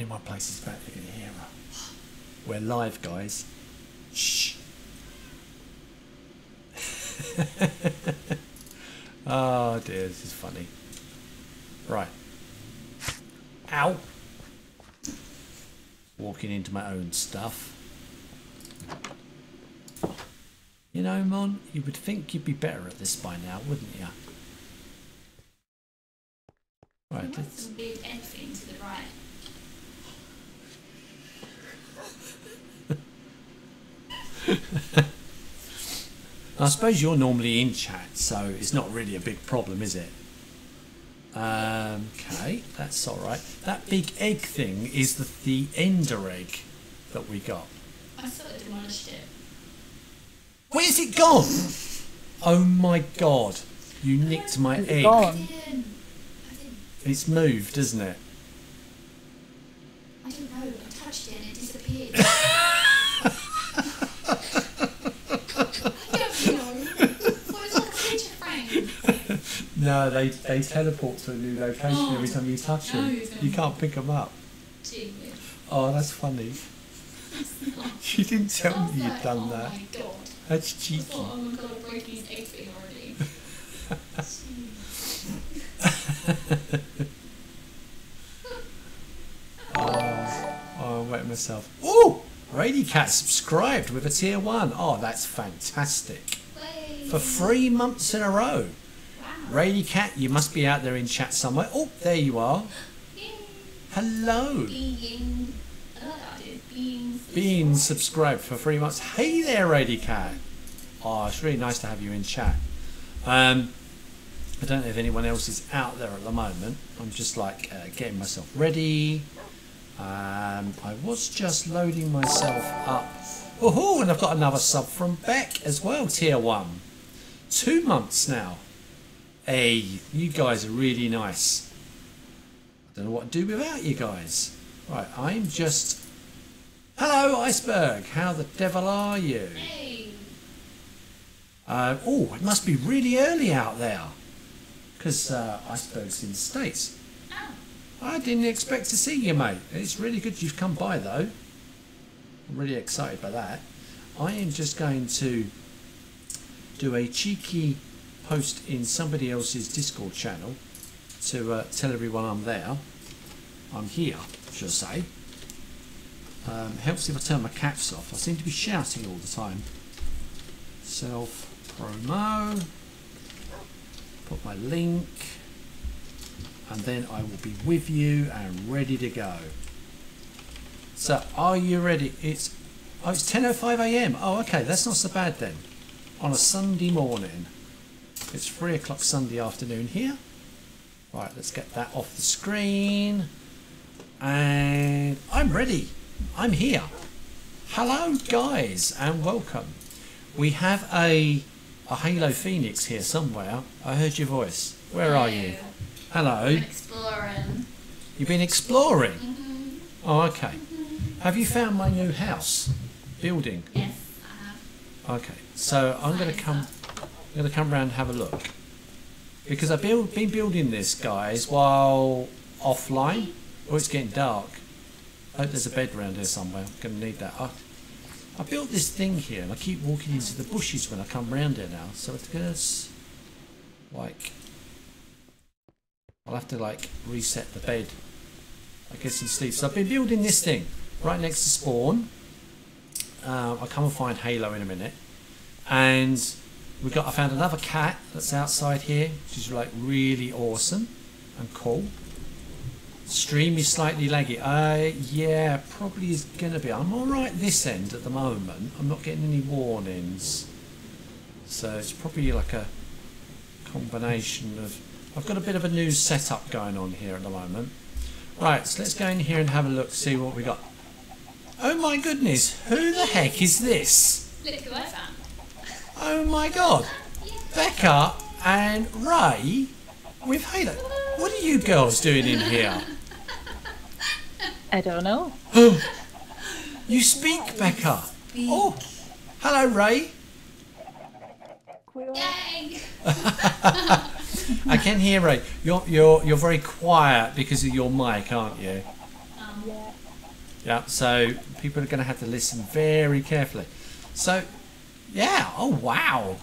Any more places back here? We're live, guys. Shh. Oh dear, this is funny. Right. Ow. Walking into my own stuff. You know, Mon, you would think you'd be better at this by now, wouldn't you? Right, you let's move anything to the right. I suppose you're normally in chat, so it's not really a big problem, is it? Okay, that's all right. That big egg thing is the ender egg that we got. I thought it demolished it. Where's it gone? Oh my god, you nicked my egg. Gone? It's moved, isn't it? I don't know, I touched it and it disappeared. No, they teleport to a new location every time you touch them. You can't pick them up. Genius. Oh, that's funny. You didn't tell me you'd done that. Oh my god. That's cheeky. I thought, oh my god, I'm breaking his egg thing already. Oh, I wet myself. Oh, Radycat subscribed with a tier 1. Oh, that's fantastic. Way. For 3 months in a row. Radycat, you must be out there in chat somewhere. Oh, there you are. Hello. Being subscribed for 3 months. Hey there, Radycat. Oh, it's really nice to have you in chat. I don't know if anyone else is out there at the moment. I'm just like getting myself ready. I was just loading myself up. Oh, and I've got another sub from Beck as well, tier 1. 2 months now. Hey, you guys are really nice. I don't know what to do without you guys. Right, I'm just... Hello, Iceberg. How the devil are you? Hey. Oh, it must be really early out there. Because Iceberg's in the States. Oh. I didn't expect to see you, mate. It's really good you've come by, though. I'm really excited by that. I am just going to do a cheeky... post in somebody else's Discord channel to tell everyone I'm there. I'm here, should I say. Helps if I turn my caps off. I seem to be shouting all the time. Self promo. Put my link, and then I will be with you and ready to go. So, are you ready? It's 10:05 a.m. Oh, okay, that's not so bad then. On a Sunday morning. It's 3 o'clock Sunday afternoon here. Right, let's get that off the screen. And I'm ready. I'm here. Hello, guys, and welcome. We have a Halo Phoenix here somewhere. I heard your voice. Where are you? Hello. I'm exploring. You've been exploring? Mm-hmm. Oh, okay. Mm-hmm. Have you found my new house? Building? Yes, I have. Okay, so I'm going to come round and have a look, because I've been building this, guys, while offline. Oh, it's getting dark. I hope there's a bed around here somewhere. I'm going to need that. I built this thing here, and I keep walking into the bushes when I come round here now. So it's going to, like, I'll have to, like, reset the bed, I guess, and sleep. So I've been building this thing right next to spawn. I'll come and find Halo in a minute. And... I found another cat that's outside here, which is like really awesome and cool. Stream is slightly laggy. Yeah, probably is gonna be. I'm all right this end at the moment. I'm not getting any warnings, so it's probably like a combination of. I've got a bit of a new setup going on here at the moment. Right, so let's go in here and have a look, see what we got. Oh my goodness, who the heck is this? Look who I found. Oh my god, Becca and Ray with Halo. What are you girls doing in here? I don't know. You speak, Becca. Oh, hello, Ray. I can hear Ray. You're very quiet because of your mic, aren't you? Yeah, so people are going to have to listen very carefully. So, yeah, oh wow.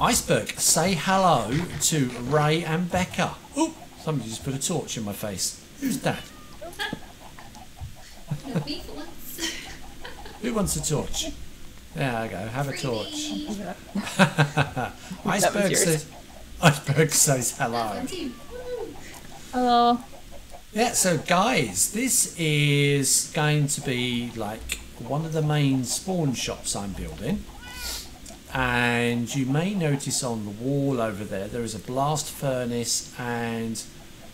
Iceberg, say hello to Ray and Becca. Oh, somebody just put a torch in my face. Who's that? Who wants a torch? There I go, have a torch. Iceberg says hello. Hello. Yeah, so guys, this is going to be like one of the main spawn shops I'm building. And you may notice on the wall over there, there is a blast furnace and,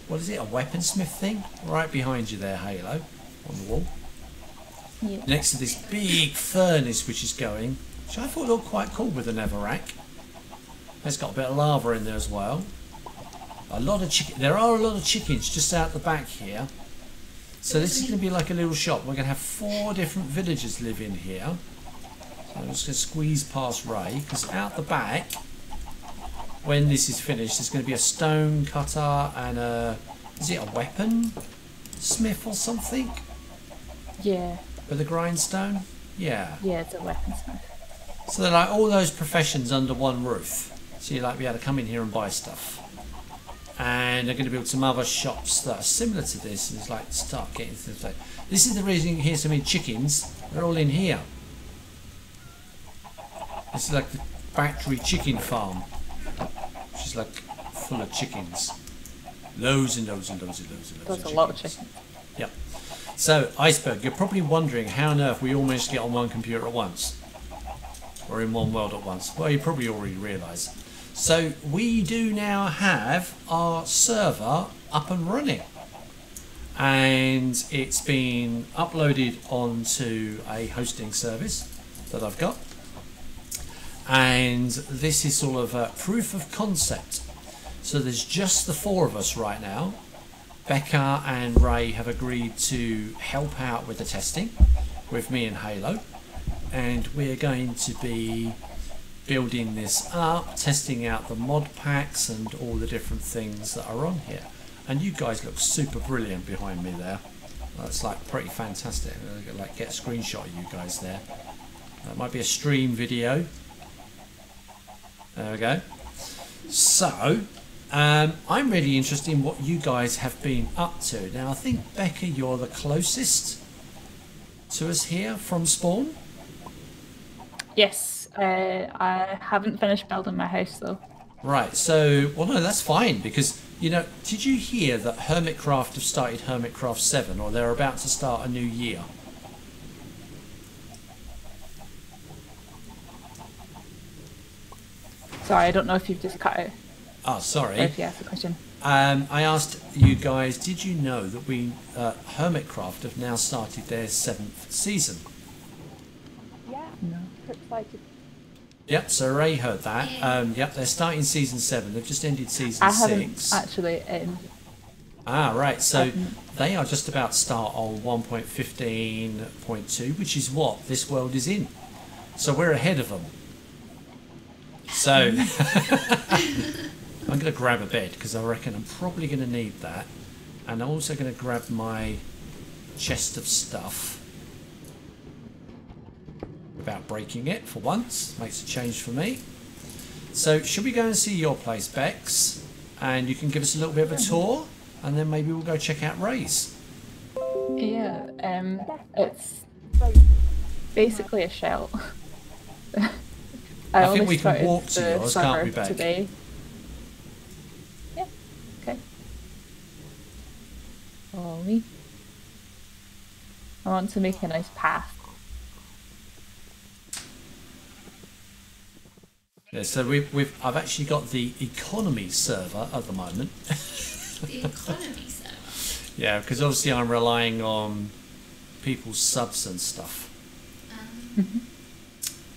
what is it, a weaponsmith thing? Right behind you there, Halo, on the wall. Yeah. Next to this big furnace which is going, which I thought looked quite cool with an netherrack. It's got a bit of lava in there as well. A lot of chicken. There are a lot of chickens just out the back here. So this is going to be like a little shop. We're going to have 4 different villagers live in here. So I'm just going to squeeze past Ray because out the back, when this is finished, there's going to be a stone cutter and a, is it a weapon smith or something? Yeah. With a grindstone? Yeah. Yeah, it's a weapon smith. So they're like all those professions under one roof. So you like be able to come in here and buy stuff. And they're going to build some other shops that are similar to this, and it's like start getting things like this. Is the reason you hear so many chickens. They're all in here. This is like the factory chicken farm, which is like full of chickens, loads and loads and loads and loads and loads. That's a lot of chickens. Yeah. So Iceberg, you're probably wondering how on earth we all managed to get on one computer at once, or in one world at once. Well, you probably already realise. So we do now have our server up and running, and it's been uploaded onto a hosting service that I've got, and this is sort of a proof of concept. So there's just the 4 of us right now. Becca and Ray have agreed to help out with the testing with me and Halo, and we're going to be building this up, testing out the mod packs and all the different things that are on here. And you guys look super brilliant behind me there. That's like pretty fantastic. Like get a screenshot of you guys there. That might be a stream video. There we go. So I'm really interested in what you guys have been up to. Now I think Becca, you're the closest to us here from spawn. Yes. I haven't finished building my house though. Right, so, well no, that's fine because, you know, did you hear that Hermitcraft have started Hermitcraft 7 or they're about to start a new year? Sorry, I don't know if you've just cut out. Oh, sorry. Or if you asked a question. I asked you guys, did you know that we, Hermitcraft have now started their 7th season? Yeah. No. Excited. Yep, so Ray heard that. Yep, they're starting season 7. They've just ended season 6. Actually, right. So they are just about to start on 1.15.2, which is what this world is in. So we're ahead of them. So I'm going to grab a bed because I reckon I'm probably going to need that, and I'm also going to grab my chest of stuff. About breaking it for once makes a change for me. So should we go and see your place, Bex, and you can give us a little bit of a tour, and then maybe we'll go check out Ray's? Yeah, it's basically a shell. I think we can walk to yours, can't we, Bex? Today. Yeah, okay. Follow me. I want to make a nice path. Yeah, so I've actually got the economy server at the moment. The economy server? Yeah, because obviously I'm relying on people's subs and stuff.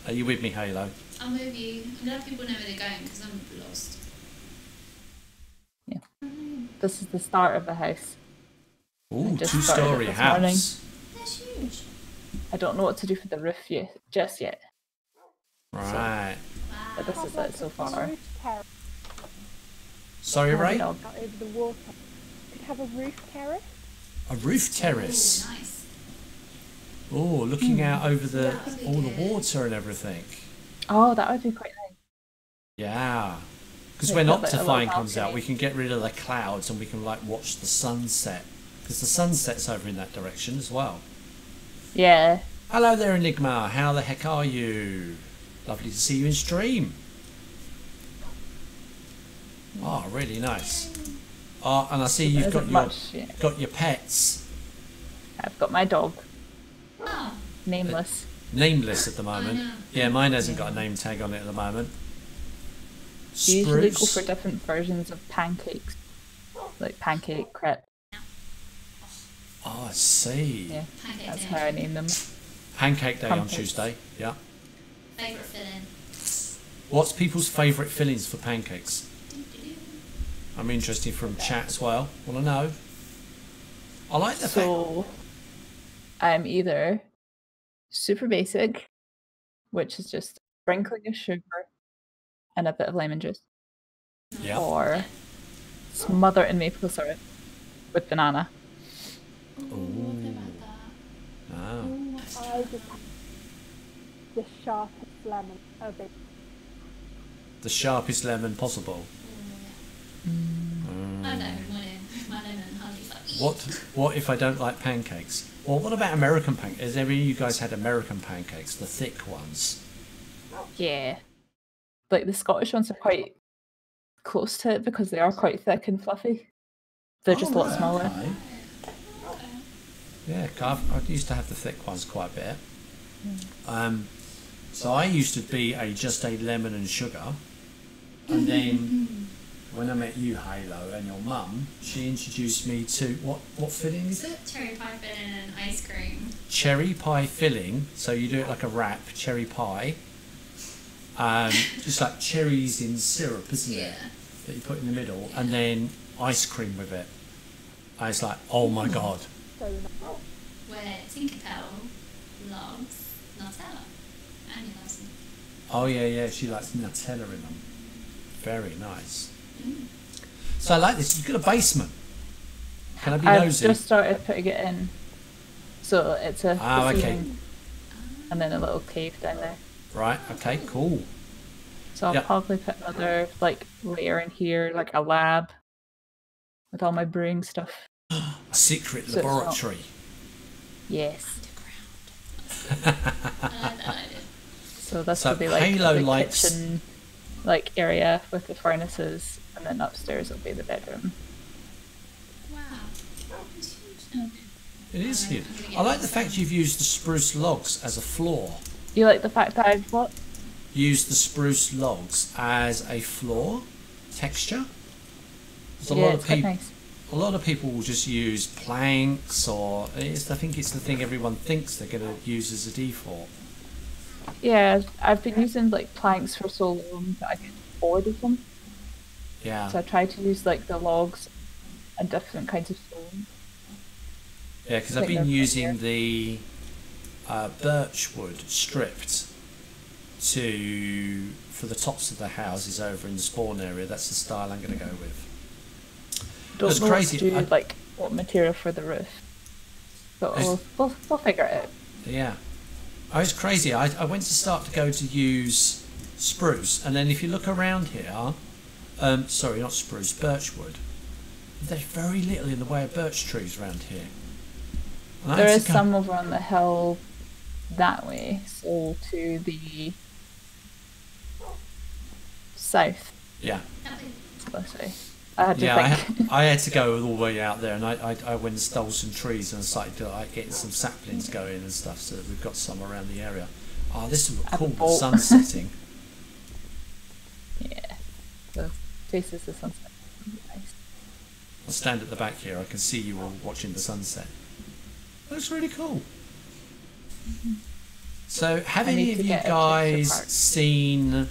Are you with me, Halo? I'm with you. I'm glad people know where they're going because I'm lost. Yeah. This is the start of the house. Ooh, 2-story house. Morning. That's huge. I don't know what to do for the roof yet, just yet. Right. So, but this is it so far. Sorry, Ray? Could have a roof terrace. a roof terrace. Oh, looking out over the all the water and everything. Oh, that would be quite nice. Yeah, because when OptiFine comes out, we can get rid of the clouds and we can like watch the sunset, because the sunset's over in that direction as well. Yeah. Hello there, Enigma. How the heck are you? Lovely to see you in stream. Oh, really nice. Oh, and I see you've got your pets. I've got my dog. Nameless. Nameless at the moment. Yeah, mine hasn't got a name tag on it at the moment. Spruce. Usually go for different versions of pancakes, like pancake crepe. Oh, I see. Yeah, that's how I name them. Pancake day on Tuesday. Yeah. Favorite filling. What's people's favorite fillings for pancakes? I'm interested from chat as well. Want to know? I like the so. I'm either super basic, which is just sprinkling of sugar and a bit of lemon juice, yeah, or smother in maple syrup with banana. Ooh. Ah. I just have the sharpest lemon available. The sharpest lemon possible. Mm. I know, my lemon hardly touched. What if I don't like pancakes? Well, what about American pancakes? Has any of you guys had American pancakes, the thick ones? Yeah. Like the Scottish ones are quite close to it because they are quite thick and fluffy. They're just a lot smaller. Okay. Yeah, I used to have the thick ones quite a bit. So I used to be just a lemon and sugar, and then when I met you, Halo, and your mum, she introduced me to what filling is it? Cherry pie filling and ice cream. Cherry pie filling, so you do it like a wrap, cherry pie. Just like cherries in syrup, isn't it? That you put in the middle, and then ice cream with it. And it's like, oh my god. Where Tinkerbell loves Nutella. Annie loves them. Oh yeah, yeah, she likes Nutella in them. Very nice. So I like this. You've got a basement. Can I be nosy? I've just started putting it in. So it's a ceiling, and then a little cave down there. Right, okay, cool. So I'll probably put another like layer in here, like a lab with all my brewing stuff. A secret laboratory. Yes. Underground. So this will be like the kitchen area with the furnaces, and then upstairs will be the bedroom. Wow. It is huge. I like the fact you've used the spruce logs as a floor. You like the fact that I've what? Used the spruce logs as a floor texture. There's a lot of people. Nice. A lot of people will just use planks, or I think it's the thing everyone thinks they're going to use as a default. Yeah, I've been using like planks for so long that I get bored of them. Yeah. So I try to use like the logs and different kinds of stone. Yeah, because I've been using the birch wood stripped for the tops of the houses over in the spawn area. That's the style I'm going to go with. Don't know crazy. What to do, like what material for the roof, but we'll figure it out. Yeah. I was crazy. I went to start to go to use spruce, and then if you look around here, sorry, not spruce, birchwood. There's very little in the way of birch trees around here. And there is some over on the hill that way, so to the south. Yeah. I had to think. I had to go all the way out there, and I went and stole some trees and started to, getting some saplings going and stuff, so that we've got some around the area. Oh, this would look cool, the sun setting. Yeah, the faces of the sunset. Nice. I'll stand at the back here, I can see you all watching the sunset. Looks really cool. So, have any of you guys seen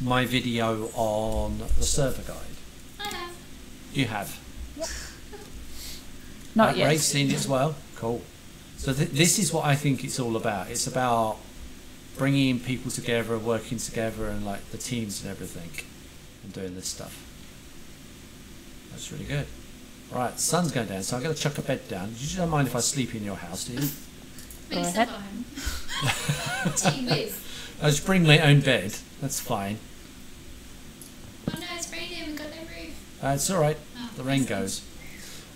my video on the server guide? You have? Yep. Not yet. Ray's seen it as well? Cool. So this is what I think it's all about. It's about bringing people together, working together, and like the teams and everything, and doing this stuff. That's really good. Right, sun's going down, so I've got to chuck a bed down. You don't mind if I sleep in your house, do you? Go ahead. I'll just bring my own bed. That's fine. Oh no, it's raining. We've got no roof. It's all right. Oh, the rain goes.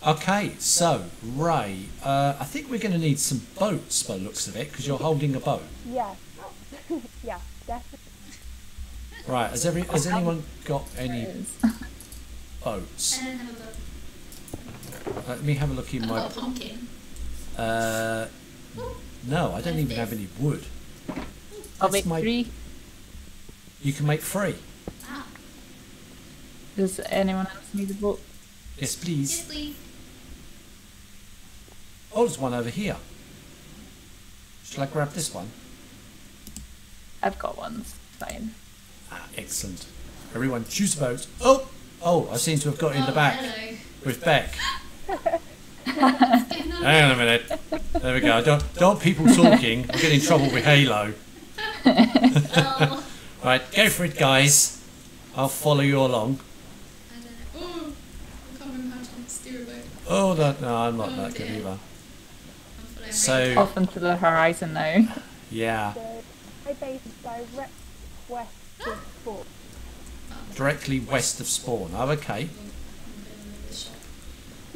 Okay, so Ray, I think we're going to need some boats by the looks of it, because you're holding a boat. Yeah. Yeah, definitely. Right, has anyone got any boats? I don't have a boat. Let me have a look in my... I've got a pumpkin. No, I don't even have any wood. I'll make three. You can make three. Ah. Does anyone else need a boat? Yes, please. Yes, please. Oh, there's one over here. Shall I grab this one? I've got one. Fine. Ah, excellent. Everyone, choose a boat. Oh! Oh, I seem to have got in the back. Hello. With Beck. Hang on a minute. There we go. Don't people talking. We'll get in trouble with Halo. Oh. Right, go for it, guys. I'll follow you along. I don't know. I can't remember how to steer a boat. Oh, no, I'm not that good either. So off into the horizon now. Yeah. My base is direct west of spawn. Directly west of spawn. Oh, okay.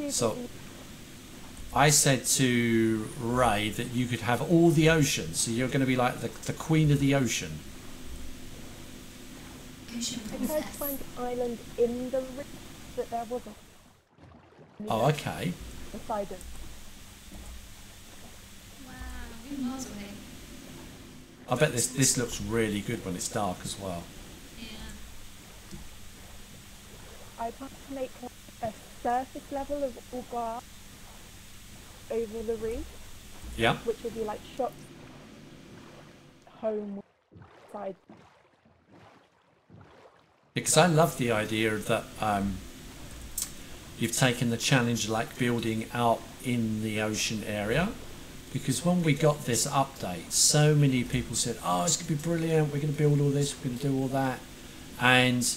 So, I said to Ray that you could have all the oceans, so you're going to be like the queen of the ocean. I tried to find an island in the river, but there wasn't. Oh, okay. The side of. Wow, we're miles away. I bet this looks really good when it's dark as well. Yeah. I'd have to make a surface level of Ugar over the roof. Yeah. Which would be like shops, home, side. Because I love the idea that you've taken the challenge like building out in the ocean area. Because when we got this update, so many people said, oh, it's going to be brilliant, we're going to build all this, we're going to do all that. And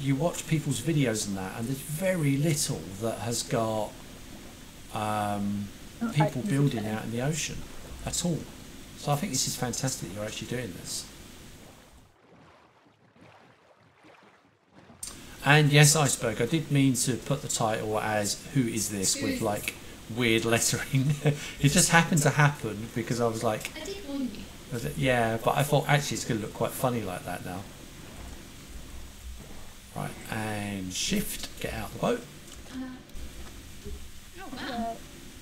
you watch people's videos and that, and there's very little that has got people building out in the ocean at all. So I think this is fantastic that you're actually doing this. And yes, Iceberg, I did mean to put the title as Who Is This? With like... weird lettering. It just happened to happen because I was like, I did warn you. Was it? Yeah, but I thought actually it's going to look quite funny like that now. Right, and shift, get out the boat. Oh, wow.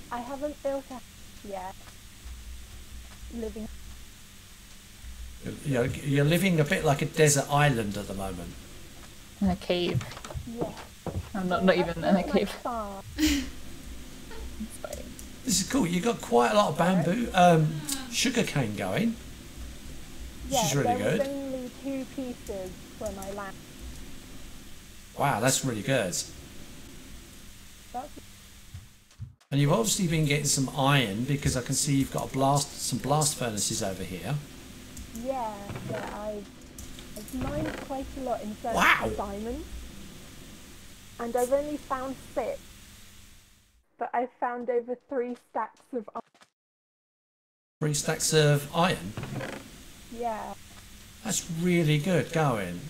I haven't built a house yet. Living. You're living a bit like a desert island at the moment. In a cave. Yeah. I'm not even in a cave. This is cool. You've got quite a lot of bamboo, sugar cane going, which is really good. Yeah, there was only 2 pieces for my land. Wow, that's really good. And you've obviously been getting some iron because I can see you've got a some blast furnaces over here. Yeah, I've mined quite a lot in search of diamonds, and I've only found 6. But I found over 3 stacks of iron. 3 stacks of iron? Yeah. That's really good going.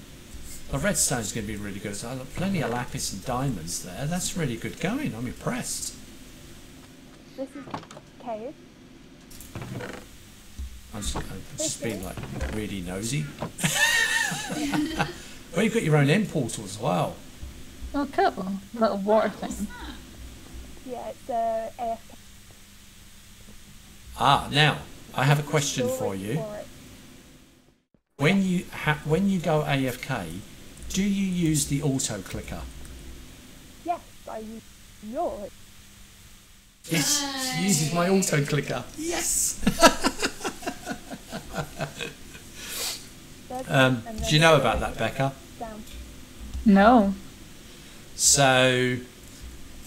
The redstone's going to be really good. So I've got plenty of lapis and diamonds there. That's really good going. I'm impressed. This is a cave. I'm just being like really nosy. Well, you've got your own end portal as well. Oh, cool. Little water thing. Yeah, it's AFK. Ah, now I have a question for you. When you go AFK, do you use the auto clicker? Yes, I use yours. Yes, she uses my auto clicker. Yes. Do you know about that, Becca? No. So.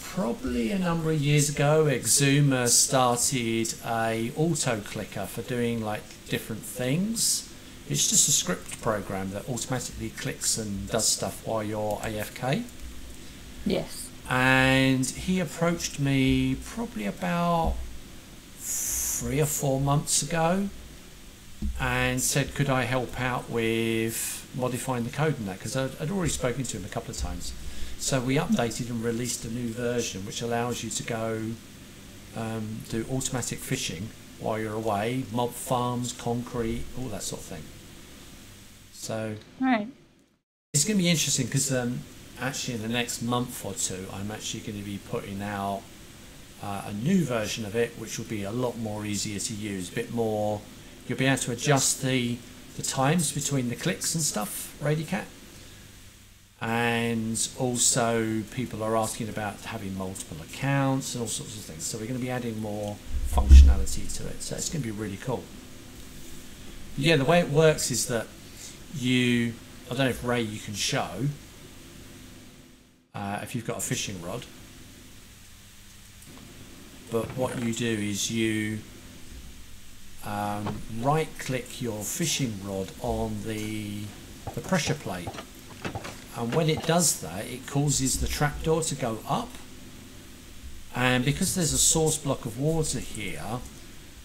Probably a number of years ago, Exuma started a auto clicker for doing like different things. It's just a script program that automatically clicks and does stuff while you're AFK. Yes. and he approached me probably about 3 or 4 months ago and said, could I help out with modifying the code and that, because I'd already spoken to him a couple of times. So we updated and released a new version which allows you to go do automatic fishing while you're away, mob farms, concrete, all that sort of thing. So right. It's going to be interesting because actually in the next month or two I'm actually going to be putting out a new version of it which will be a lot more easier to use, a bit more. You'll be able to adjust the times between the clicks and stuff, Radycat. And also people are asking about having multiple accounts and all sorts of things, so we're going to be adding more functionality to it, so it's going to be really cool. Yeah, the way it works is that you, I don't know if Ray you can show if you've got a fishing rod, but what you do is you right click your fishing rod on the pressure plate, and when it does that it causes the trapdoor to go up, and because there's a source block of water here,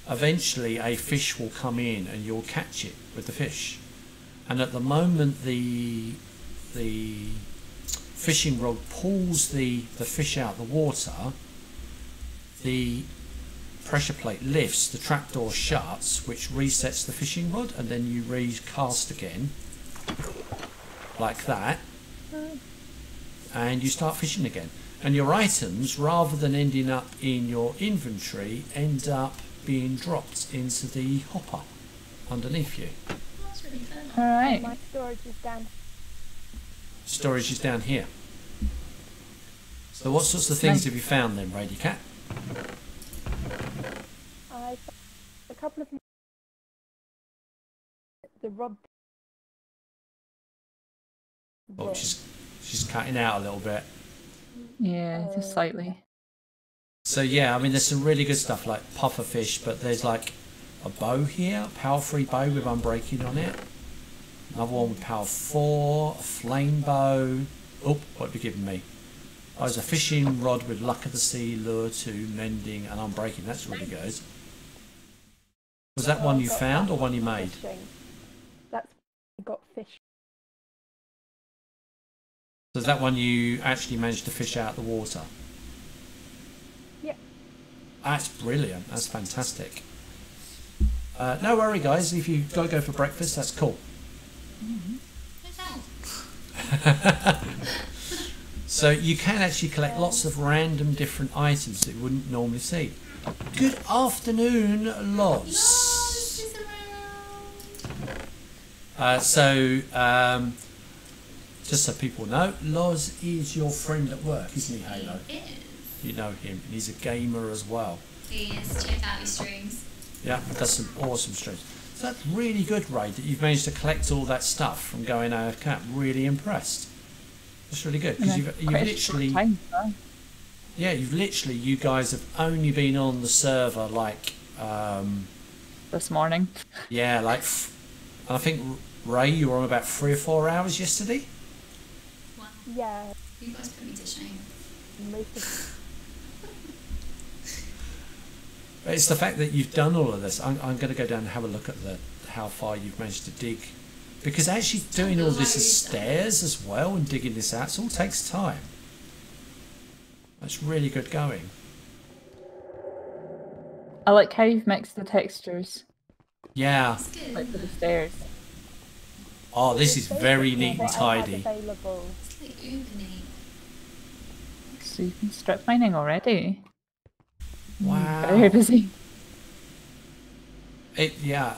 eventually a fish will come in and you'll catch it with the fish. And at the moment the fishing rod pulls the fish out of the water, the pressure plate lifts, the trapdoor shuts, which resets the fishing rod, and then you recast again like that and you start fishing again. And your items, rather than ending up in your inventory, end up being dropped into the hopper underneath you. All right. My storage is down. Storage is down here. So what sorts of things have you found then, Radycat? I found a couple of the rod. Oh, she's cutting out a little bit. Yeah, just slightly. So yeah, I mean, there's some really good stuff like pufferfish, but there's like a bow here, power 3 bow with unbreaking on it. Another one with power 4, a flame bow. Oh, what have you given me? Oh, there's a fishing rod with luck of the sea, lure 2, mending and unbreaking. That's really good. Was that one you found or one you made? That's got fish. So is that one you actually managed to fish out of the water? Yeah. That's brilliant. That's fantastic. No worry, guys. If you go for breakfast, that's cool. So you can actually collect lots of random different items that you wouldn't normally see. Good afternoon, Loz. Just so people know, Loz is your friend at work, isn't he, Halo? He is. You know him, and he's a gamer as well. He is. Check out his streams. Yeah, that's some awesome streams. So that's really good, Ray, that you've managed to collect all that stuff from going AFK. I'm really impressed. That's really good, because you've literally... Yeah, you've literally, you guys have only been on the server like... this morning. Yeah, like... and I think, Ray, you were on about 3 or 4 hours yesterday? Yeah. You guys put me to shame. It's the fact that you've done all of this. I'm going to go down and have a look at how far you've managed to dig, because actually doing all this as stairs as well and digging this out, it all takes time. That's really good going. I like how you've mixed the textures. Yeah. Like for the stairs. Oh, this is very neat and tidy. So you can strip mining already. Wow. Very busy. Yeah.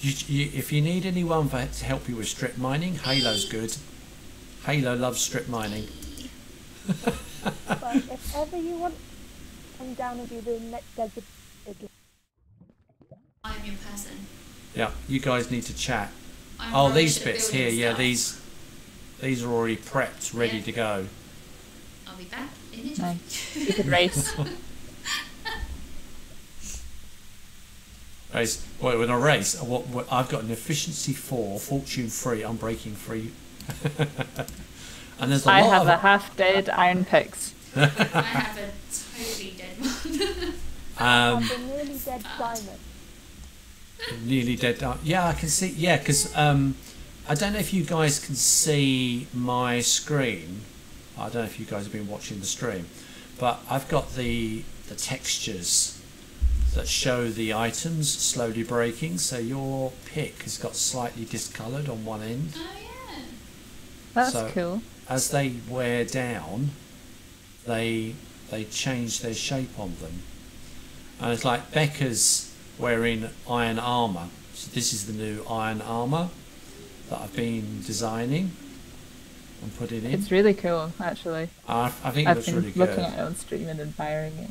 If you need anyone to help you with strip mining, Halo's good. Halo loves strip mining. But if ever you want to come down and do the next desert, I'm your person. Yeah, you guys need to chat. Oh, these bits here, yeah, these are already prepped, ready to go. I'll be back in it. Nice. You could race. Wait, when I race, I've got an efficiency 4, fortune 3, unbreaking 3. And there's a lot of... a half-dead iron picks. I have a totally dead one. I have a nearly dead diamond. Nearly dead diamond. Yeah, I can see. Yeah, because I don't know if you guys can see my screen. I don't know if you guys have been watching the stream, but I've got the textures that show the items slowly breaking. So your pick has got slightly discoloured on one end. Oh yeah, that's cool. As they wear down, they change their shape on them. And it's like Becca's wearing iron armour. So this is the new iron armour that I've been designing and putting in. It's really cool, actually. I think it looks really good. I've been looking at it on stream and admiring it.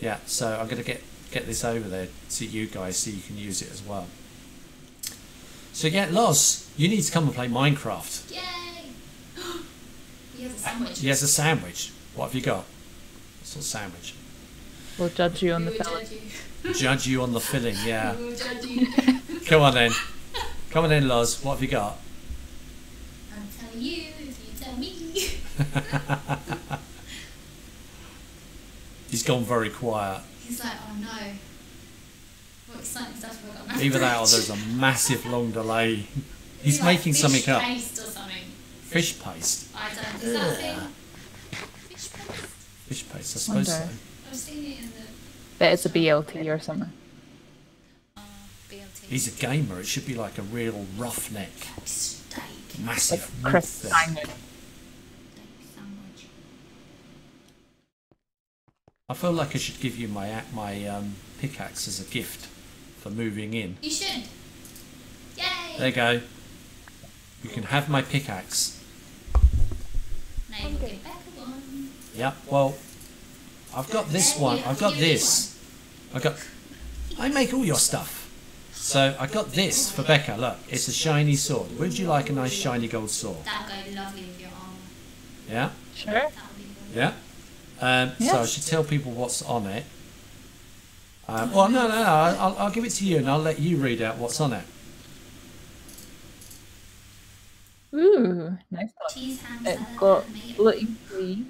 Yeah, so I'm going to get this over there to you guys so you can use it as well. So yeah, Loz, you need to come and play Minecraft. Yay! He has a sandwich. He has a sandwich. What have you got? What sort of sandwich? We'll judge you on the filling. Judge you on the filling, yeah. We'll judge you. Come on then. Come on in, Loz. What have you got? I'm telling you if you tell me. He's gone very quiet. He's like, oh no. What exciting stuff have I got? Either that or there's a massive long delay. He's like making something up. Fish paste or something. Fish paste? I don't know. Is that a thing? Fish paste? Fish paste, I suppose so. I've seen it in the... But it's a BLT or something. BLT. He's a gamer. It should be like a real roughneck. Steak. Massive. Like crisp sandwich. I feel like I should give you my pickaxe as a gift for moving in. You should. Yay! There you go. You can have my pickaxe. Now you'll get back one. Yeah, well... I've got this one. I've got this. I make all your stuff. So I got this for Becca. Look, it's a shiny sword. Would you like a nice shiny gold sword? That would go lovely with your arm. Yeah. Sure. Yeah. So I should tell people what's on it. Well, no. I'll give it to you, and I'll let you read out what's on it. Ooh, nice one. It's got gluten-free.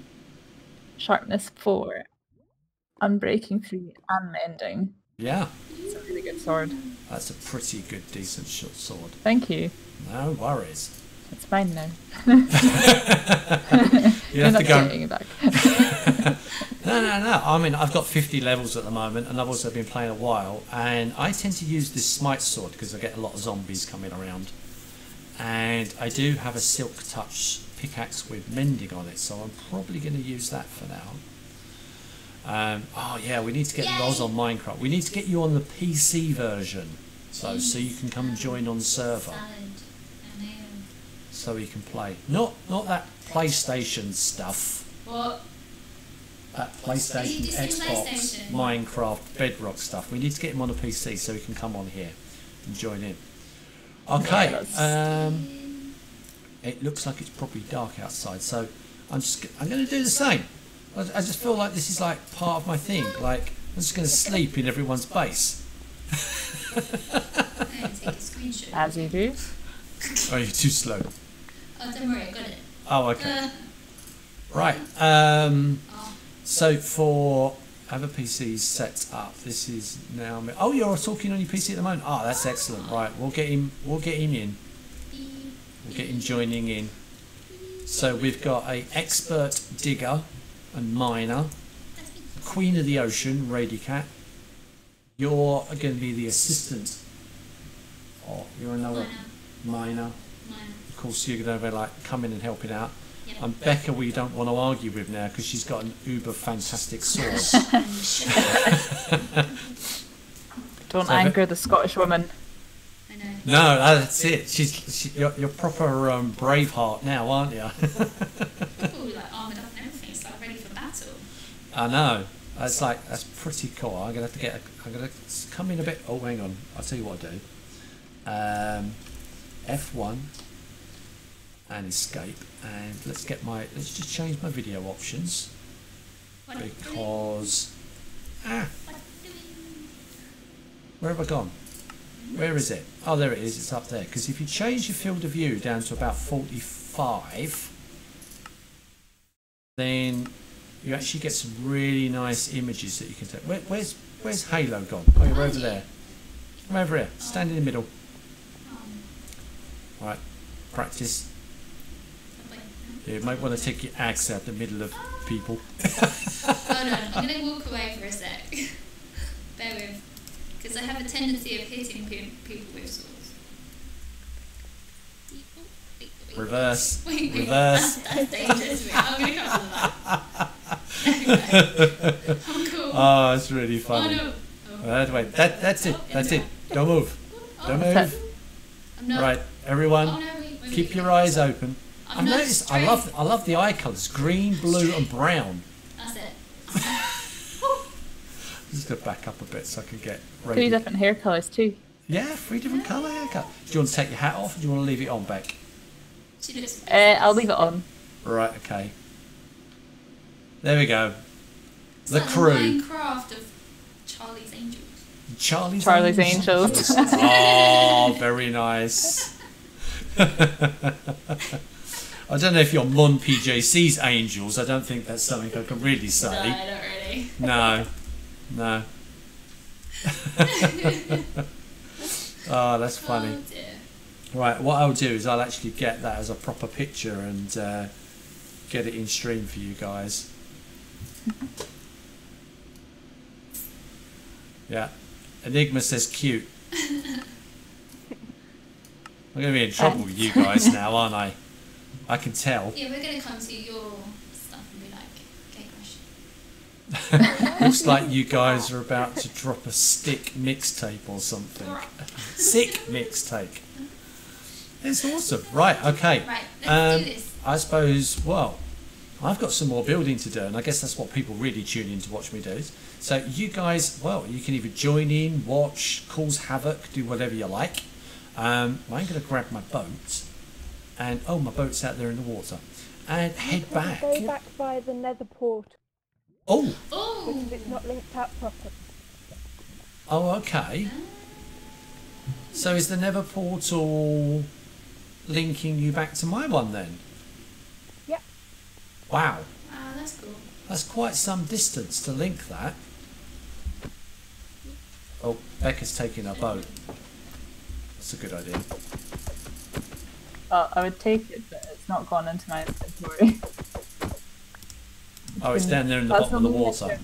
Sharpness 4, unbreaking 3, and mending. Yeah. It's a really good sword. That's a pretty good, decent sword. Thank you. No worries. It's mine now. You're not getting it back. No. I mean, I've got 50 levels at the moment, and I've also been playing a while, and I tend to use this smite sword because I get a lot of zombies coming around. And I do have a silk touch pickaxe with mending on it, so I'm probably going to use that for now. Oh yeah, we need to get Loz on Minecraft. We need to get you on the PC version, so you can come and join on the server, so you can play. Not that PlayStation stuff. What? That PlayStation, Xbox, Minecraft, Bedrock stuff. We need to get him on a PC so he can come on here and join in. Okay. It looks like it's probably dark outside, so I'm going to do the same. I just feel like this is like part of my thing. Like I'm just going to sleep in everyone's base. I'm going to take a screenshot. As you do. Oh, you're too slow. Oh, don't worry, I got it. Oh, okay. Right. So for other PCs set up, this is now. Oh, you're talking on your PC at the moment. Oh, that's excellent. Right, we'll get him in. We'll get him joining in. So we've got a expert digger and miner, queen of the ocean, Radycat. You're going to be the assistant. Oh, you're another miner. Of course, you're going to be like coming and helping out. Yep. And Becca, we don't want to argue with now because she's got an uber fantastic source. Don't anger the Scottish woman. No, that's it. You're proper Braveheart now, aren't you? People like armoured up and everything, so I'm ready for battle. I know. That's pretty cool. I'm gonna have to I'm gonna come in a bit. Oh, hang on. I'll tell you what I do. F1 and escape, and let's just change my video options because where have I gone? Where is it? Oh, there it is. It's up there. Because if you change your field of view down to about 45, then you actually get some really nice images that you can take. Where's Halo gone? Oh, you're over there. Come over here. Stand in the middle. All right. Practice. You might want to take your axe out the middle of people. Oh no, I'm going to walk away for a sec. Bear with. Because I have a tendency of hitting people with swords. Reverse. Wait, reverse. That's dangerous. I'm going to come from that. Anyway. Oh, cool. Oh, it's really funny. Oh, no. Oh. Right, wait. That's it. That's it. Don't move. Don't move. Not... Right, everyone, oh, no, wait, keep your eyes open. I've noticed. I love the eye colours: green, blue, and brown. That's it. I'm just gonna back up a bit so I can get. Three different hair colours too. Yeah, three different colour haircut. Do you want to take your hat off, or do you want to leave it on back? I'll leave it on. Right. Okay. There we go. It's the like crew. Minecraft of Charlie's Angels. Charlie's Angels. Oh, very nice. I don't know if you're Mon PJC's Angels. I don't think that's something I can really say. No, I don't really. No, no. Oh, that's funny. Oh, dear. Right, what I'll do is I'll actually get that as a proper picture and get it in stream for you guys. Yeah, Enigma says cute. I'm going to be in trouble with you guys now, aren't I? I can tell. Yeah, we're going to come to your stuff and be like, gay question. Looks like you guys are about to drop a sick mixtape or something. Sick mixtape. It's awesome. Right, okay. Right, let's do this. I suppose, well, I've got some more building to do, and I guess that's what people really tune in to watch me do. So you guys, well, you can either join in, watch, cause havoc, do whatever you like. I'm going to grab my boat, and oh, my boat's out there in the water, and head back. Go back by the nether port. Oh. Oh. Because it's not linked up properly. Oh, okay. So is the nether portal linking you back to my one then? Yep. Wow. Wow, that's cool. That's quite some distance to link that. Oh, Becca's taking our boat. That's a good idea. I would take it, but it's not gone into my inventory. Oh, it's down there in the bottom of the water. Litter.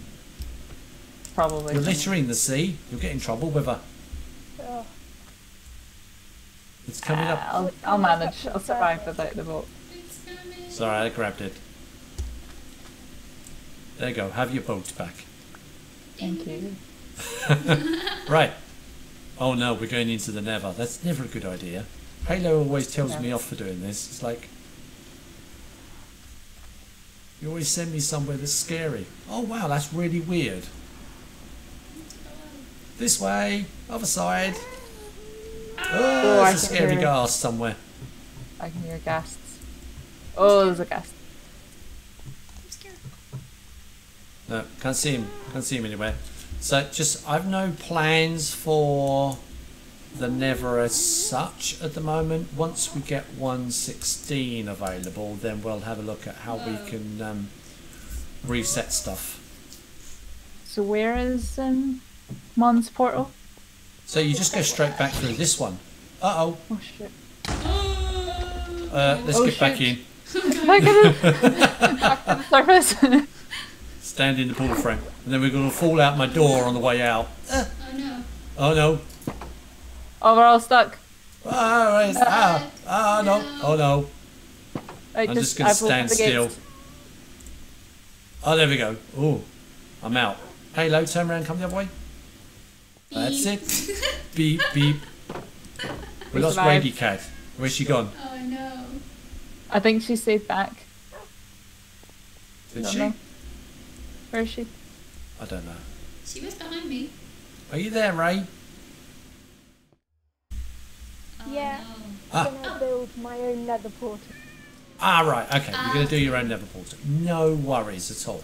Probably. You're littering the sea. You'll get in trouble with her. Oh. It's coming up. I'll manage. I'll survive without the boat. Sorry, I grabbed it. There you go. Have your boat back. Thank you. Right. Oh no, we're going into the nether. That's never a good idea. Halo always tells me off for doing this. It's like, you always send me somewhere that's scary. Oh wow, that's really weird. This way, other side. Oh, there's a scary ghast somewhere. I can hear ghasts. Oh, there's a ghast. I'm scared. No, can't see him. Can't see him anywhere. So just, I've no plans for the nether as such at the moment. Once we get 1.16 available, then we'll have a look at how we can reset stuff. So where is Mon's portal? So you just go straight back through this one. Uh-oh. Oh, shit. Let's get back in. My goodness. Back to the surface. Stand in the pool frame, and then we're going to fall out my door on the way out. Oh no. Oh no. Oh, we're all stuck. Oh, no. Oh no. I'm just going to stand still. Oh, there we go. Oh, I'm out. Halo, turn around, come the other way. That's it. Beep, beep. We lost Waggy Cat. Where's she gone? Oh no. I think she's safe back. Did she? Where is she? I don't know. She was behind me. Are you there, Ray? Yeah. No. I'm going to build my own nether portal. Ah, right. Okay, you're going to do your own nether portal. No worries at all.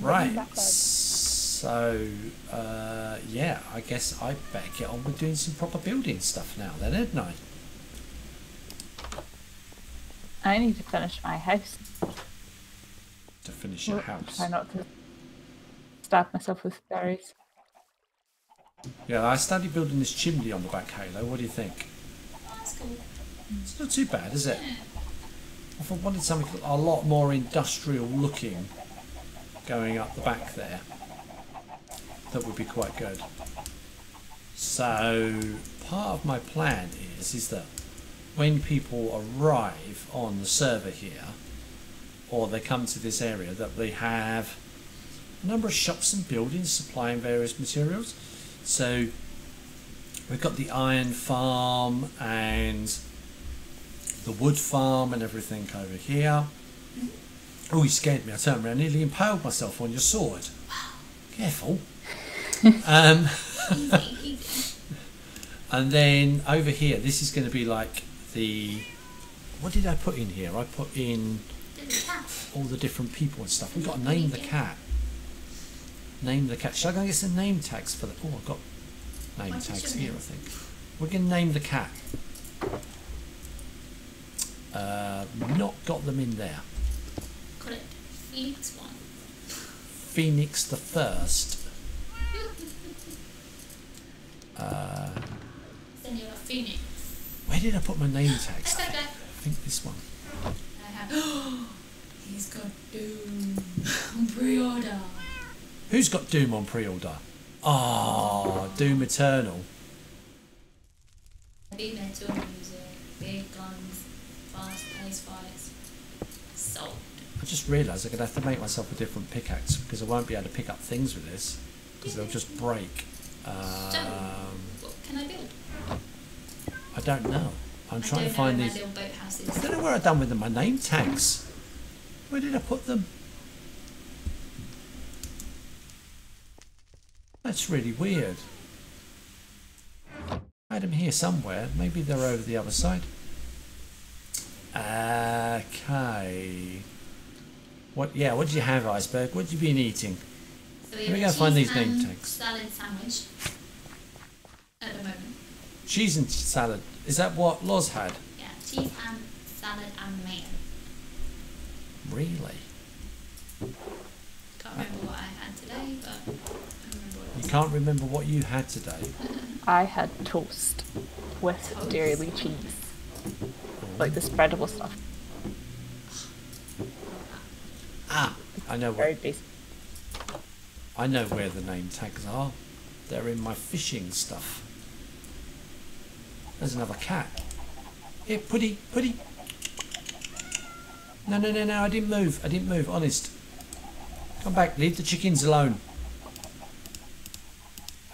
Right. So, yeah, I guess I better get on with doing some proper building stuff now then, hadn't I? I need to finish my house. to finish your house. Try not to stab myself with berries. Yeah, I started building this chimney on the back, Halo. What do you think? That's cool. It's not too bad, is it? If I wanted something a lot more industrial looking going up the back there, that would be quite good. So part of my plan is that when people arrive on the server here, or they come to this area, that they have a number of shops and buildings supplying various materials. So we've got the iron farm and the wood farm and everything over here. Oh, you scared me. I turned around, nearly impaled myself on your sword. Careful. And then over here, this is going to be like the... What did I put in here? I put in all the different people and stuff. We've got to name the cat. Name the cat. Shall I go and get some name tags for the... Oh, I've got name tags here, I think. We're going to name the cat. Not got them in there. Got it. Phoenix one. Phoenix the first. Then you're a Phoenix. Where did I put my name tags? That's okay. I think this one. I have. He's got Doom on pre-order. Who's got Doom on pre-order? Ah, oh, Doom Eternal. Big metal music, big guns, fast-paced fights. Sold. I just realised I'm gonna have to make myself a different pickaxe because I won't be able to pick up things with this because they'll just break. Stone. What can I build? I don't know. I'm trying to find these. I don't know where I've done with them. My name tags. Where did I put them? That's really weird. I had them here somewhere. Maybe they're over the other side. Okay. What? Yeah. What did you have, Iceberg? What have you been eating? So we go find these name tags. Salad sandwich. At the moment. Cheese and salad. Is that what Loz had? Yeah. Cheese and salad and mayo. Really? Can't remember what I had today, but. You can't remember what you had today. I had toast with dairy cheese, like the spreadable stuff. Ah, I know where. I know where the name tags are. They're in my fishing stuff. There's another cat. Here, Puddy, Puddy. No, no, no, no! I didn't move. I didn't move. Honest. Come back. Leave the chickens alone.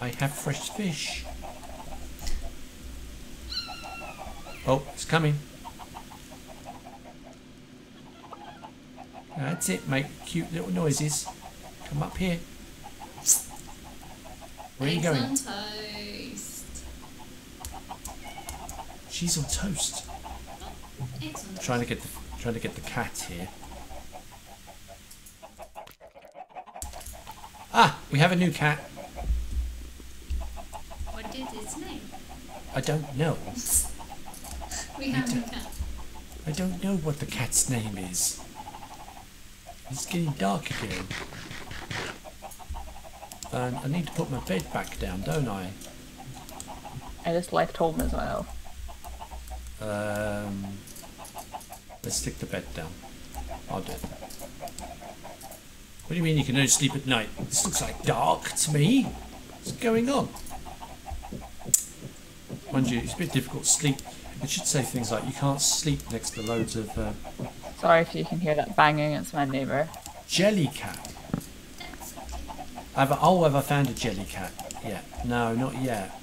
I have fresh fish. Oh, it's coming. That's it, make cute little noises. Come up here. Where are you going? She's on toast. She's on toast. I'm trying to get the cat here. Ah, we have a new cat. I don't know. We have a cat. I don't know what the cat's name is. It's getting dark again. And I need to put my bed back down, don't I? I just left home as well. Let's stick the bed down. I'll do it. What do you mean you can only sleep at night? This looks like dark to me. What's going on? Mind you, it's a bit difficult to sleep. It should say things like, you can't sleep next to loads of... Sorry if you can hear that banging, it's my neighbour. Jelly cat. Have I found a jelly cat yet? No, not yet.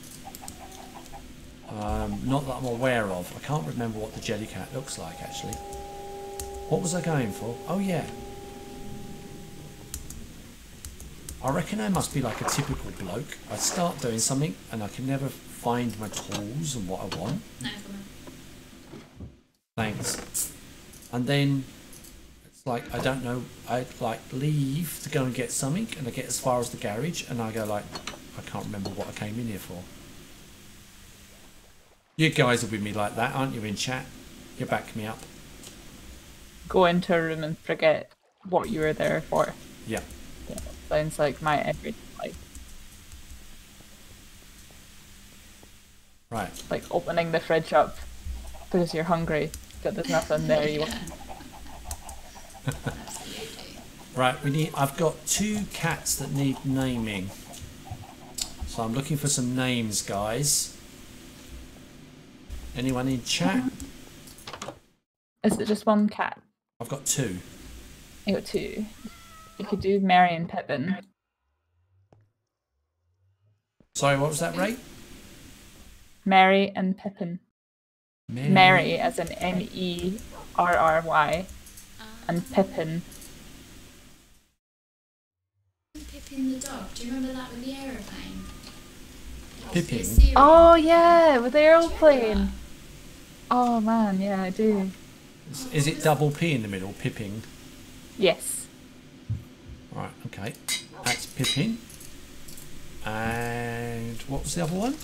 Not that I'm aware of. I can't remember what the jelly cat looks like, actually. What was I going for? Oh, yeah. I reckon I must be like a typical bloke. I start doing something and I can never... find my tools and what I want. No problem. Thanks. And then it's like I don't know. I like leave to go and get something, and I get as far as the garage, and I go like, I can't remember what I came in here for. You guys are with me like that, aren't you? In chat, you back me up. Go into a room and forget what you were there for. Yeah. Yeah. Sounds like my everyday life. Right. Like opening the fridge up because you're hungry, but there's nothing there you want. Right, we need. I've got two cats that need naming, so I'm looking for some names, guys. Anyone in chat? Is it just one cat? I've got two. You got two. You could do Mary and Pippin. Sorry, what was that, Ray? Mary and Pippin. Mary, Mary as in M-E-R-R-Y, and Pippin. Pippin the dog. Do you remember that with the aeroplane? Pippin. Oh yeah, with the aeroplane. Oh man, yeah, I do. Is it double P in the middle, Pippin? Yes. Right, okay. That's Pippin. And what was the other one?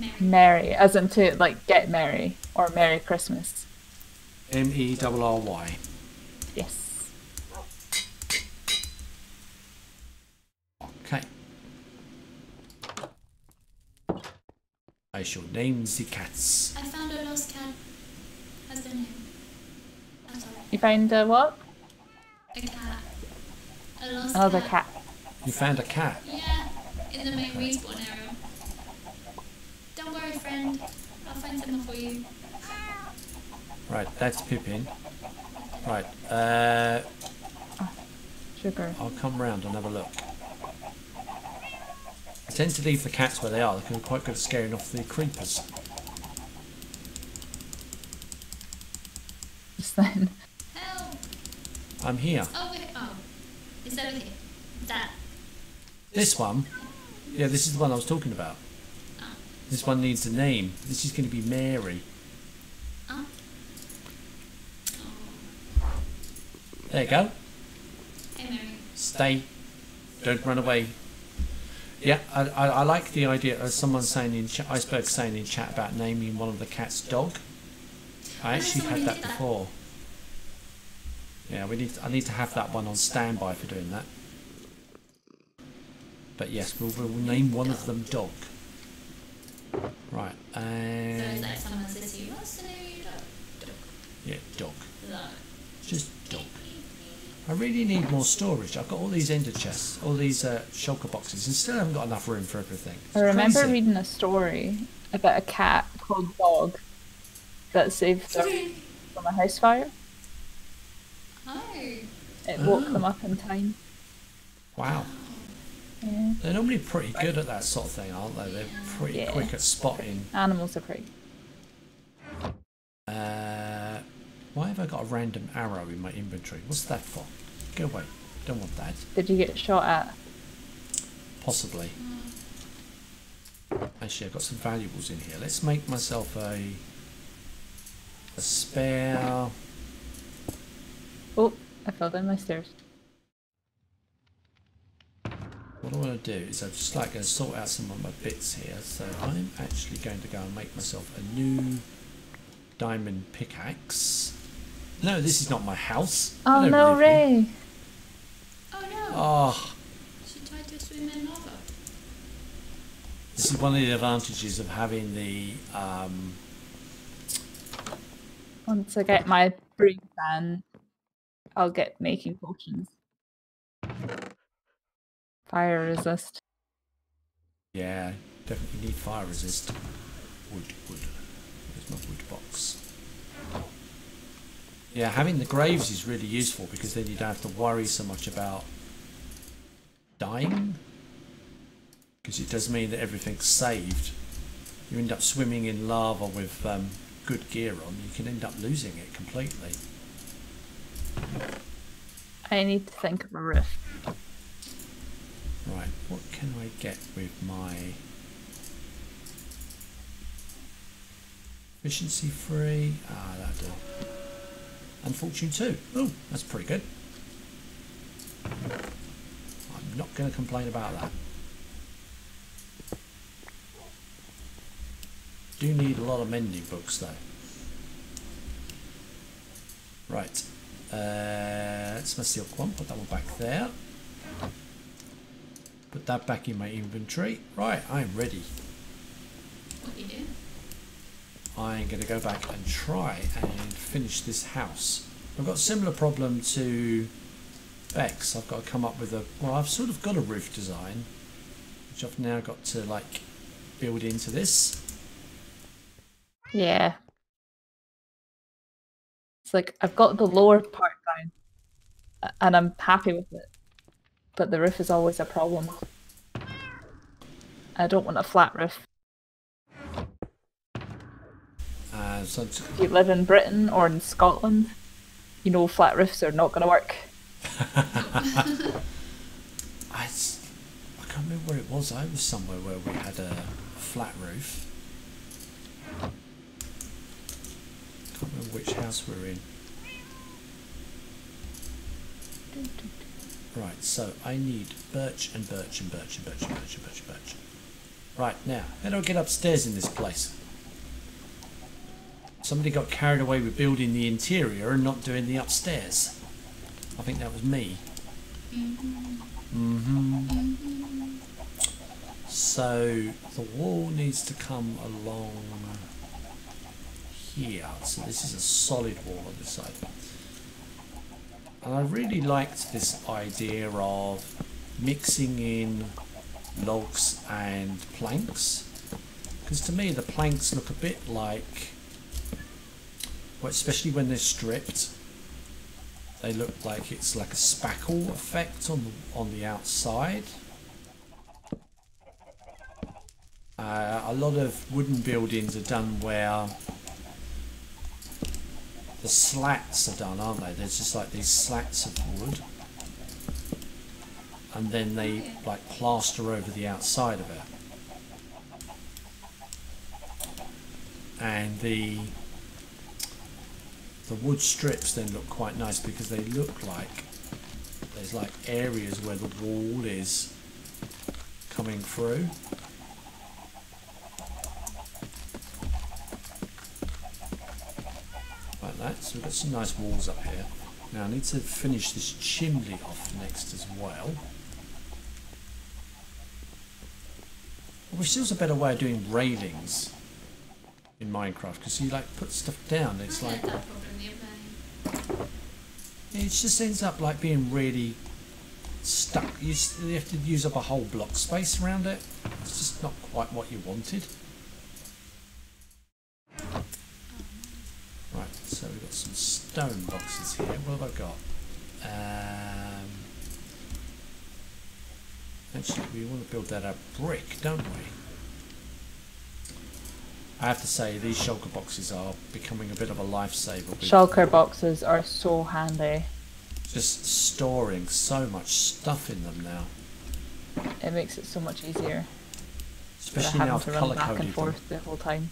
Mary. Mary, as in to like get Mary or Merry Christmas. M-E-R-R-Y. Yes. Okay. I shall name the cats. I found a lost cat. Has their name. You found a what? A cat. A lost Another cat. You found a cat? Yeah, in the main respawn area. Don't worry, friend. I'll find something for you. Right, that's Pippin. Right, sugar. I'll come round and have a look. I tend to leave the cats where they are. They can be quite good at scaring off the creepers. Just then. Help! I'm here. Oh, wait, oh. It's over here. That. This one? Yeah, this is the one I was talking about. This one needs a name. This is going to be Mary. There you go. Hey, Mary. Stay. Don't run away. Yeah, I like the idea of someone saying in chat, Iceberg saying in chat about naming one of the cats dog. I actually had that before. Yeah, I need to have that one on standby for doing that. But yes, we'll name one of them dog. Right, and... So is that someone says to you, what's the name of your dog? Yeah, dog. Love. Just dog. I really need more storage. I've got all these ender chests, all these shulker boxes, and still haven't got enough room for everything. It's I remember crazy. Reading a story about a cat called Dog that saved them from a house fire. Oh. It woke them up in time. Wow. Yeah. They're normally pretty good at that sort of thing, aren't they? They're pretty quick at spotting. Animals are pretty. Why have I got a random arrow in my inventory? What's that for? Go away. Don't want that. Did you get shot at? Possibly. Actually, I've got some valuables in here. Let's make myself a spare... Oh, I fell down my stairs. What I want to do is I'm just like going to sort out some of my bits here. So I'm actually going to go and make myself a new diamond pickaxe. No, this is not my house. Oh no, Ray! Oh no! Oh. She tried to swim in lava. This is one of the advantages of having the. Once I get my brewing pan, I'll get making potions. Fire resist. Yeah, definitely need fire resist. Wood. There's my wood box. Yeah, having the graves is really useful because then you don't have to worry so much about dying. Because it does mean that everything's saved. You end up swimming in lava with good gear on, you can end up losing it completely. I need to think of a rift. Right, what can I get with my efficiency 3? Ah, that'll do. And fortune 2. Oh, that's pretty good. I'm not going to complain about that. Do need a lot of mending books though. Right, Let's miss the other one, put that one back there. Put that back in my inventory. Right, I'm ready. What are you doing? I'm going to go back and try and finish this house. I've got a similar problem to Bex. I've got to come up with a... Well, I've sort of got a roof design, which I've now got to, like, build into this. Yeah. It's like, I've got the lower part down, and I'm happy with it. But the roof is always a problem. I don't want a flat roof. So if you live in Britain or in Scotland, you know flat roofs are not going to work. I can't remember where it was. I was somewhere where we had a flat roof. I can't remember which house we were in. Right, so I need birch and birch and birch and birch and birch and birch and birch. Right, now, how do I get upstairs in this place? Somebody got carried away with building the interior and not doing the upstairs. I think that was me. So the wall needs to come along here. So this is a solid wall on this side. And I really liked this idea of mixing in logs and planks, because to me the planks look a bit like, well, especially when they're stripped, they look like it's like a spackle effect on the outside. A lot of wooden buildings are done where the slats are done, aren't they? There's just like these slats of wood, and then they like plaster over the outside of it, and the wood strips then look quite nice because they look like there's like areas where the wall is coming through. So we've got some nice walls up here. Now I need to finish this chimney off next as well. I wish there was a better way of doing railings in Minecraft, because you like put stuff down. It's like it just ends up like being really stuck. You have to use up a whole block space around it. It's just not quite what you wanted. So we've got some stone boxes here. What have I got? Actually, we want to build that out of brick, don't we? I have to say, these shulker boxes are becoming a bit of a lifesaver. Shulker boxes are so handy. Just storing so much stuff in them now. It makes it so much easier. Especially now I've colour coded them. Back and forth the whole time.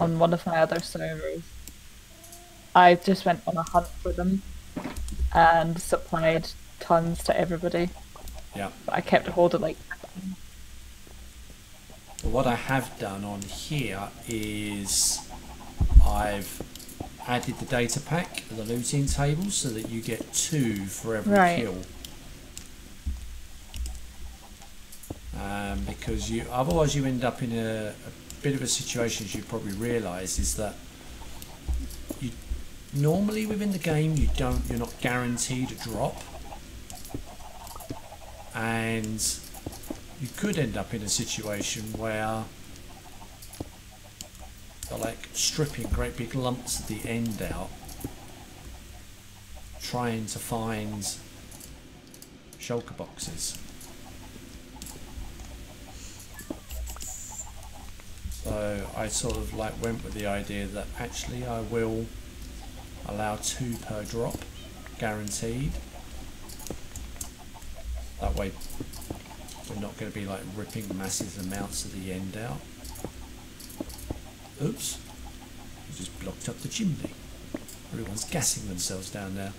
On one of my other servers, I just went on a hunt for them and supplied tons to everybody. Yeah. But I kept a hold of like. What I have done on here is I've added the data pack, the looting table, so that you get 2 for every kill. Because otherwise you end up in a bit of a situation, as you probably realise, is that you normally within the game you're not guaranteed a drop, and you could end up in a situation where they're like stripping great big lumps at the end out, trying to find shulker boxes. So I sort of like went with the idea that actually I will allow 2 per drop, guaranteed. That way we're not going to be like ripping massive amounts of the end out. Oops, I just blocked up the chimney. Everyone's gassing themselves down there.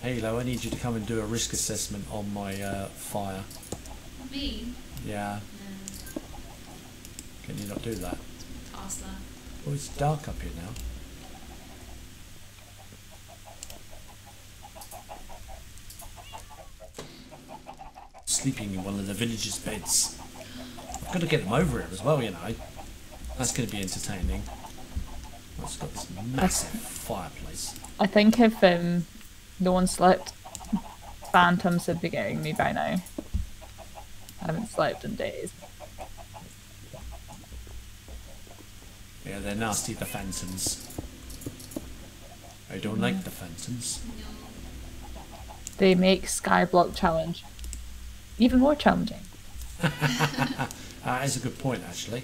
Halo, I need you to come and do a risk assessment on my fire. Me? Yeah. Can you not do that? It's past that. Oh, it's dark up here now. Sleeping in one of the villagers' beds. I've got to get them over it as well, you know. That's going to be entertaining. Oh, it's got this massive fireplace. I think if no one slept, phantoms would be getting me by now. I haven't slept in days. Yeah, they're nasty, the phantoms. I don't like the phantoms. They make Skyblock Challenge even more challenging. That is a good point, actually.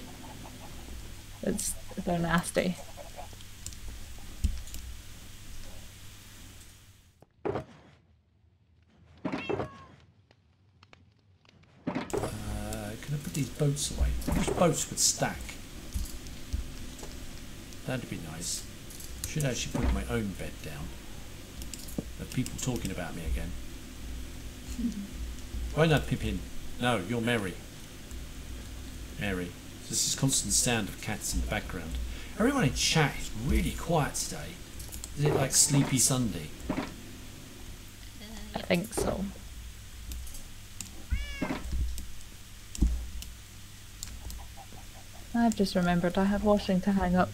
They're nasty. Can I put these boats away? Which boats would stack? That'd be nice. Should actually put my own bed down. There are people talking about me again. Why not, Pippin? No, you're Mary. Mary. This is constant sound of cats in the background. Everyone in chat is really quiet today. Is it like Sleepy Sunday? I think so. I've just remembered I have washing to hang up.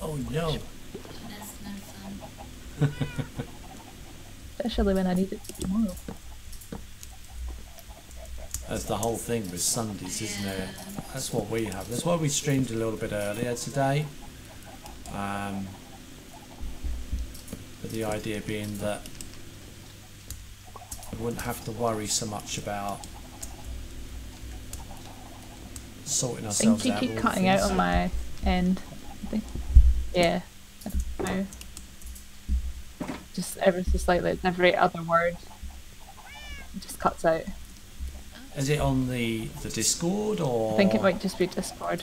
Oh no. That's no fun. Especially when I need it tomorrow. That's the whole thing with Sundays, isn't it? That's what we have. That's why we streamed a little bit earlier today. But the idea being that we wouldn't have to worry so much about sorting ourselves out. I think you keep cutting out on my end. I think. Yeah. I don't know. Just ever so slightly, every other word just cuts out. Is it on the Discord or...? I think it might just be Discord.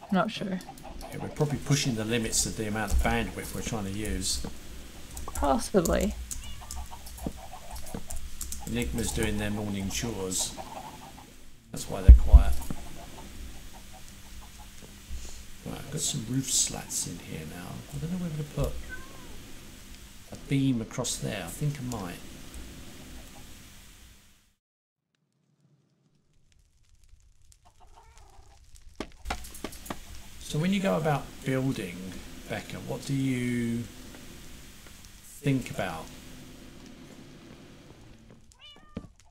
I'm not sure. Yeah, we're probably pushing the limits of the amount of bandwidth we're trying to use. Possibly. Enigma's doing their morning chores. That's why they're quiet. Right, I've got some roof slats in here now. I don't know where to put a beam across there. I think I might. So when you go about building, Becca, what do you think about?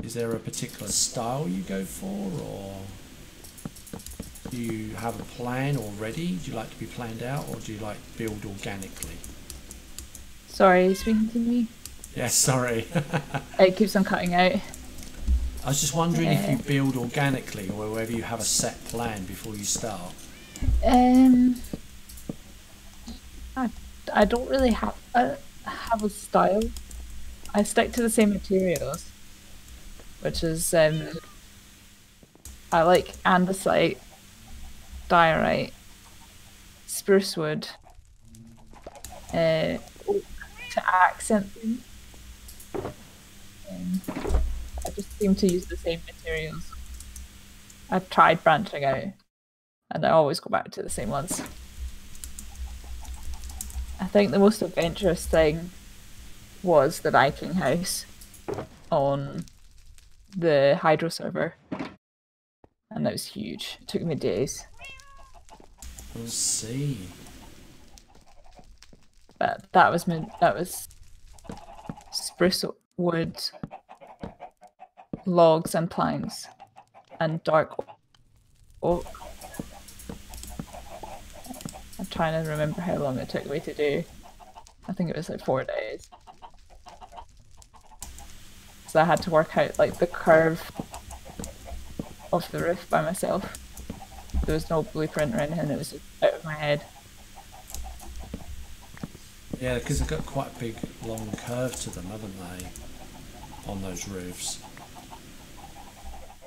Is there a particular style you go for, or do you have a plan already? Do you like to be planned out, or do you like to build organically? Sorry, are you speaking to me? Yeah, sorry. It keeps on cutting out. I was just wondering if you build organically, or whether you have a set plan before you start. I don't really have a style. I stick to the same materials, which is I like andesite, diorite, spruce wood, oak to accent. I just seem to use the same materials. I've tried branching out, and I always go back to the same ones. I think the most adventurous thing was the Viking house on the Hydra server, and that was huge. It took me days. We'll see. But that was spruce wood, logs and planks, and dark oak. I'm trying to remember how long it took me to do. I think it was like 4 days. So I had to work out like the curve of the roof by myself. There was no blueprint or anything, it was just out of my head. Yeah, because they've got quite a big long curve to them, haven't they? On those roofs.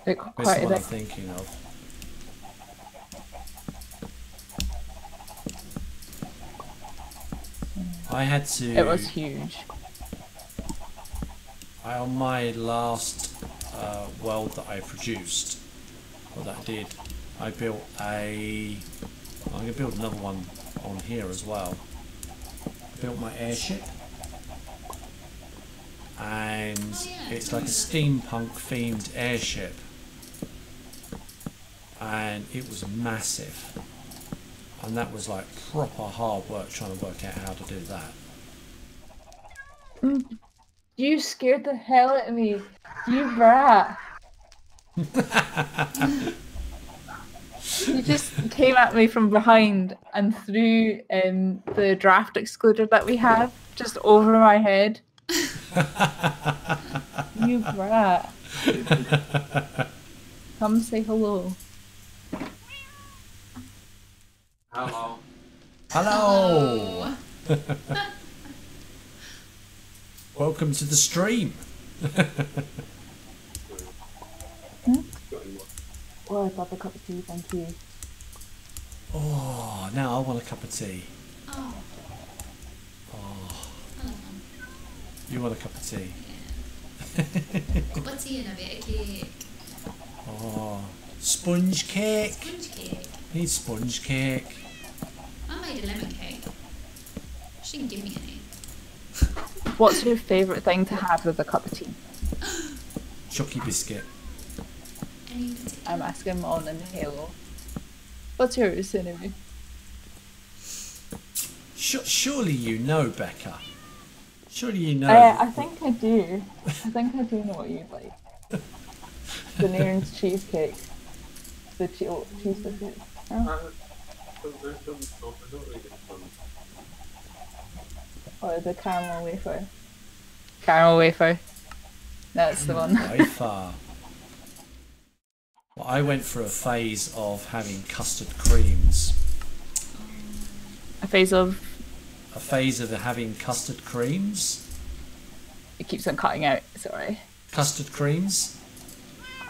That's what I'm thinking of. I had to... It was huge. On my last world that I produced, or that I did, I built a... I'm going to build another one on here as well. I built my airship. And it's like a steampunk themed airship. And it was massive. And that was like proper hard work trying to work out how to do that. You scared the hell out of me. You brat. You just came at me from behind and threw the draft excluder that we have just over my head. You brat. Come say hello. Hello. Hello. Hello. Welcome to the stream. Oh, I'd love a cup of tea, thank you. Oh, now I want a cup of tea. Oh. Oh. You want a cup of tea? Yeah. Cup of tea and a bit of cake. Oh. Sponge cake. Sponge cake. I need sponge cake. I made a lemon cake. She didn't give me any. What's your favourite thing to have with a cup of tea? Chucky biscuit. I'm asking Mon and Halo. What's yours anyway? Surely you know, Becca. Surely you know. I think I do. I think I do know what you like. Daenerys cheesecake. The cheese biscuit. Oh. Or the caramel wafer. Caramel wafer. That's the one. Wafer. Well, I went through a phase of having custard creams. A phase of? A phase of having custard creams. It keeps on cutting out, sorry. Custard creams?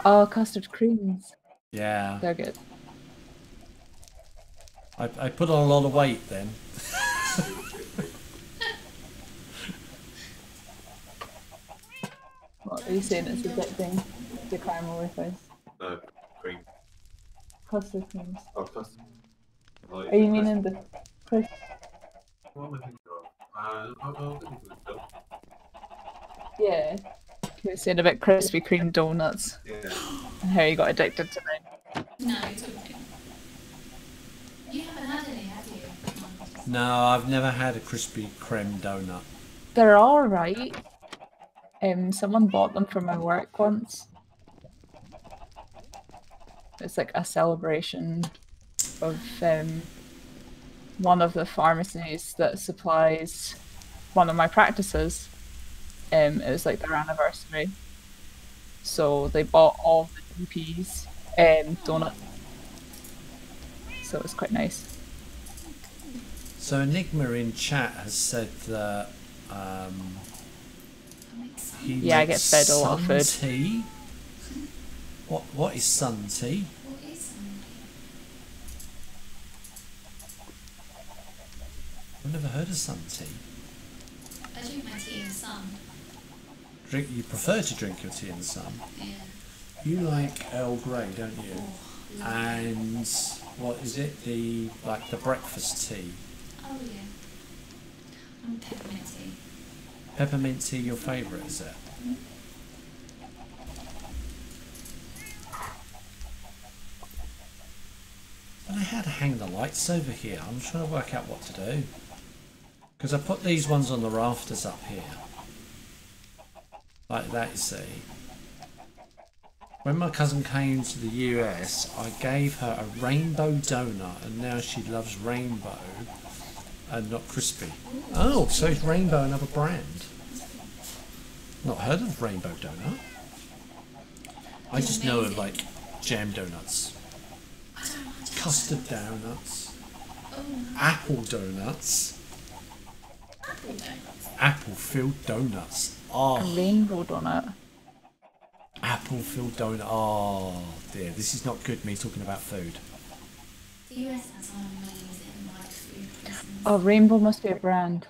Oh, custard creams. Yeah. They're good. I put on a lot of weight then. What are you saying? It's rejecting the caramel wafers. No. Cream. Custard creams. Oh, custard. Are you meaning the crisp? What am I thinking of? Yeah. You were saying about Krispy Kreme donuts. Yeah. And how you got addicted to them. No, it's okay. You haven't had any, have you? No, I've never had a Krispy Kreme donut. They're alright. Someone bought them for my work once. It's like a celebration of one of the pharmacies that supplies one of my practices. It was like their anniversary. So they bought all the DPs donuts. So it was quite nice. So Enigma in chat has said that he I get fed a lot of food. Tea? What is sun tea? What is sun tea? I've never heard of sun tea. I drink my tea in the sun. You prefer to drink your tea in the sun? Yeah. You like Earl Grey, don't you? Oh, and what is it? The like the breakfast tea. Oh yeah. And peppermint tea. Peppermint tea, your favourite, is it? Mm-hmm. I don't know how to hang the lights over here. I'm trying to work out what to do. Because I put these ones on the rafters up here. Like that, you see. When my cousin came to the US, I gave her a rainbow donut and now she loves rainbow and not crispy. Oh, so is rainbow another brand? Not heard of rainbow donut. I just know of like jam donuts. Custard donuts, oh, no. Apple donuts, apple filled donuts. Oh, a rainbow donut. Apple filled donut. Oh dear, this is not good. Me talking about food. The US has an amazing like food places. Oh, Rainbow must be a brand.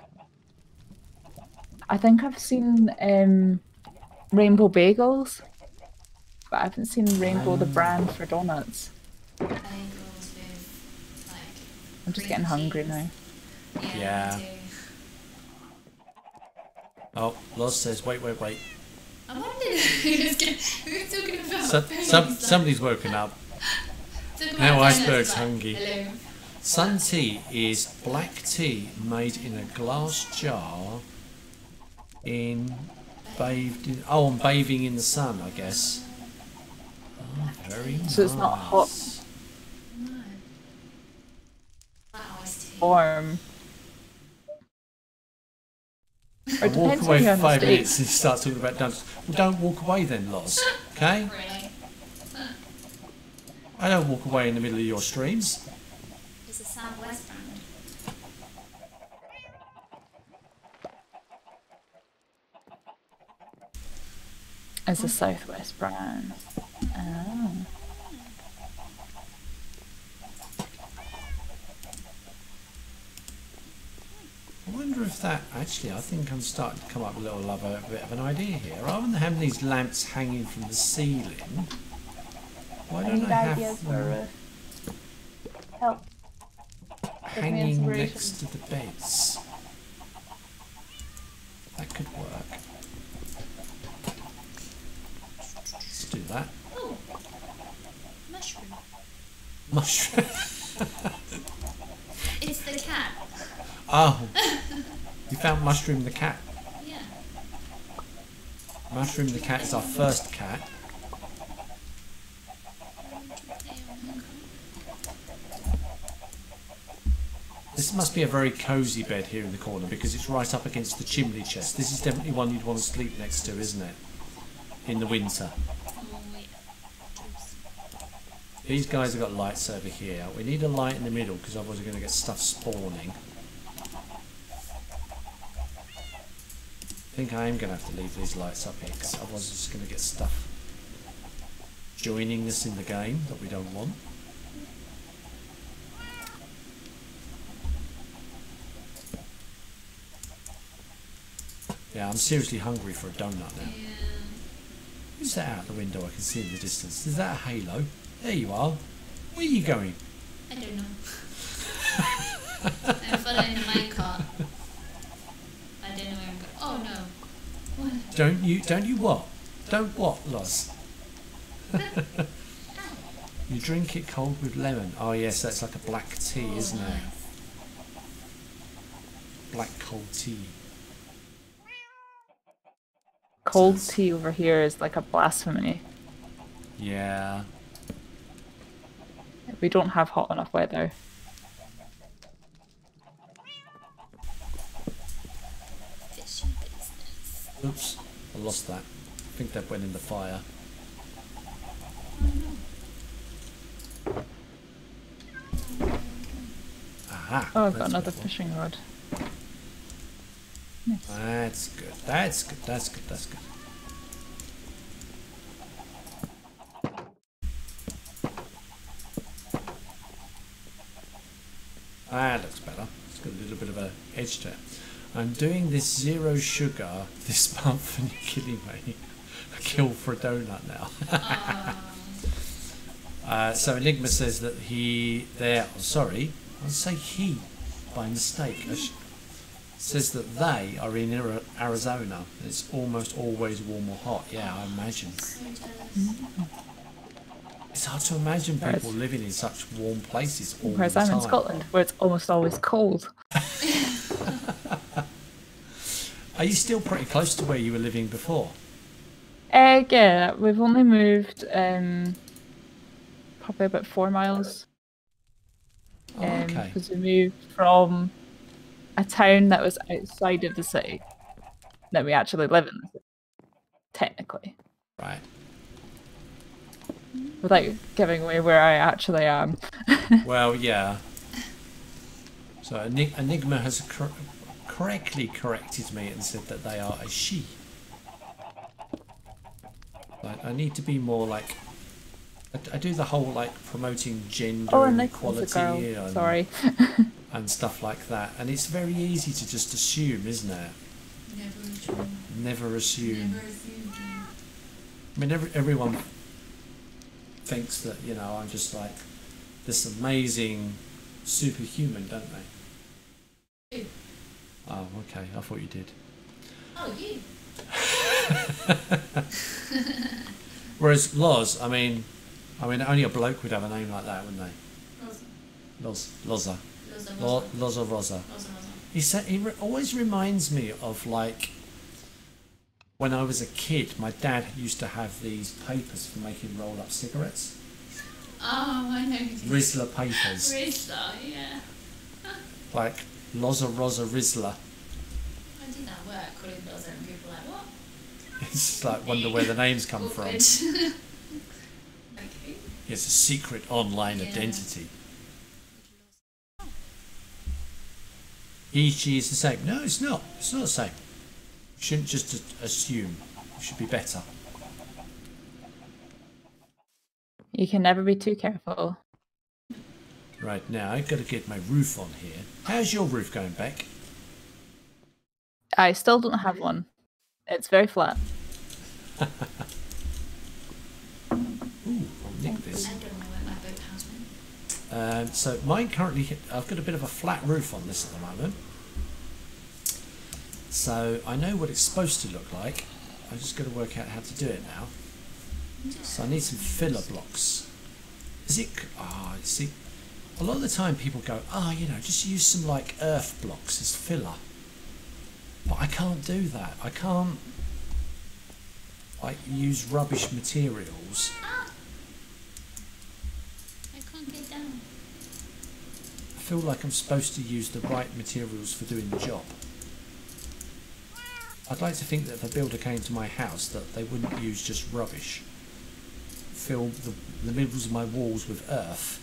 I think I've seen Rainbow bagels, but I haven't seen Rainbow the brand for donuts. I'm just getting hungry now. Yeah. Oh, Loz says, wait, wait, wait. I wonder who's talking about. Somebody's woken up. Now Iceberg's hungry. Hello. Sun tea is black tea made in a glass jar and bathing in the sun, I guess. Oh, very nice. So it's not hot. No. Warm. I walk away for 5 minutes and start talking about dungeons. Well, don't walk away then, Loz. Okay? Really? I don't walk away in the middle of your streams. It's a southwest brand. It's a southwest brand. Oh. I wonder if that, actually, I think I'm starting to come up with a little bit of an idea here. Rather than having these lamps hanging from the ceiling, why don't I have them hanging next to the beds? That could work. Let's do that. Oh, mushroom. Mushroom. It's the cat. Oh, you found Mushroom the cat. Yeah. Mushroom the cat is our first cat. This must be a very cosy bed here in the corner because it's right up against the chimney chest. This is definitely one you'd want to sleep next to, isn't it? In the winter. These guys have got lights over here. We need a light in the middle because otherwise we're going to get stuff spawning. I think I am going to have to leave these lights up here because otherwise it's going to get stuff joining us in the game that we don't want. Yeah, I'm seriously hungry for a donut now. Yeah. Who's that out the window? I can see in the distance. Is that a halo? There you are. Where are you going? I don't know. I'm following my car. I don't know where I'm going. Oh no. What? Don't you what? Don't what, Loz? You drink it cold with lemon. Oh yes, that's like a black tea, oh, isn't nice. It? Black cold tea. Cold tea over here is like a blasphemy. Yeah. We don't have hot enough weather. Oops, I lost that. I think that went in the fire. Aha! Oh, I've got another fishing rod. Nice. That's good, that's good, that's good, that's good. That looks better. It's got a little bit of an edge to it. I'm doing this zero sugar this month and you're kidding me. A kill for a donut now. So Enigma says that I'll say he by mistake. Says that they are in Arizona. It's almost always warm or hot. Yeah, I imagine. It's hard to imagine people living in such warm places all the time. Whereas I'm in Scotland, where it's almost always cold. Are you still pretty close to where you were living before? Yeah, we've only moved probably about 4 miles. Oh, okay. Because we moved from a town that was outside of the city. That we actually live in the city, technically. Right. Without giving away where I actually am. Well, yeah. So Enigma has correctly corrected me and said that they are a she. Like, I need to be more like... I do the whole like promoting gender equality and, sorry. And stuff like that, and it's very easy to just assume, isn't it? Never assume. I mean, everyone thinks that, you know, I'm just like this amazing superhuman, don't they? You. Oh, okay. I thought you did. Oh, you. Whereas Loz, I mean, only a bloke would have a name like that, wouldn't they? Loz. Loza. Loza Rosa. He said he always reminds me of, like, when I was a kid, my dad used to have these papers for making roll-up cigarettes. Oh, I know. Rizzler papers. Rizzler, yeah. Like Loza Rosa Rizzler. I did that work calling Loza and people like, what? It's just like, wonder where the names come from. Okay. It's a secret online identity. Ichi is the same. No, it's not. It's not the same. You shouldn't just assume. It should be better. You can never be too careful. Right, now I've got to get my roof on here. How's your roof going, Beck? I still don't have one. It's very flat. Ooh, I'll nick this. So mine currently, I've got a bit of a flat roof on this at the moment. So I know what it's supposed to look like. I've just got to work out how to do it now. So I need some filler blocks. Is it? Ah, oh, see, a lot of the time people go, ah, oh, you know, just use some like earth blocks as filler. But I can't do that. I can't like use rubbish materials. I feel like I'm supposed to use the right materials for doing the job. I'd like to think that if a builder came to my house that they wouldn't use just rubbish. Fill the middles of my walls with earth.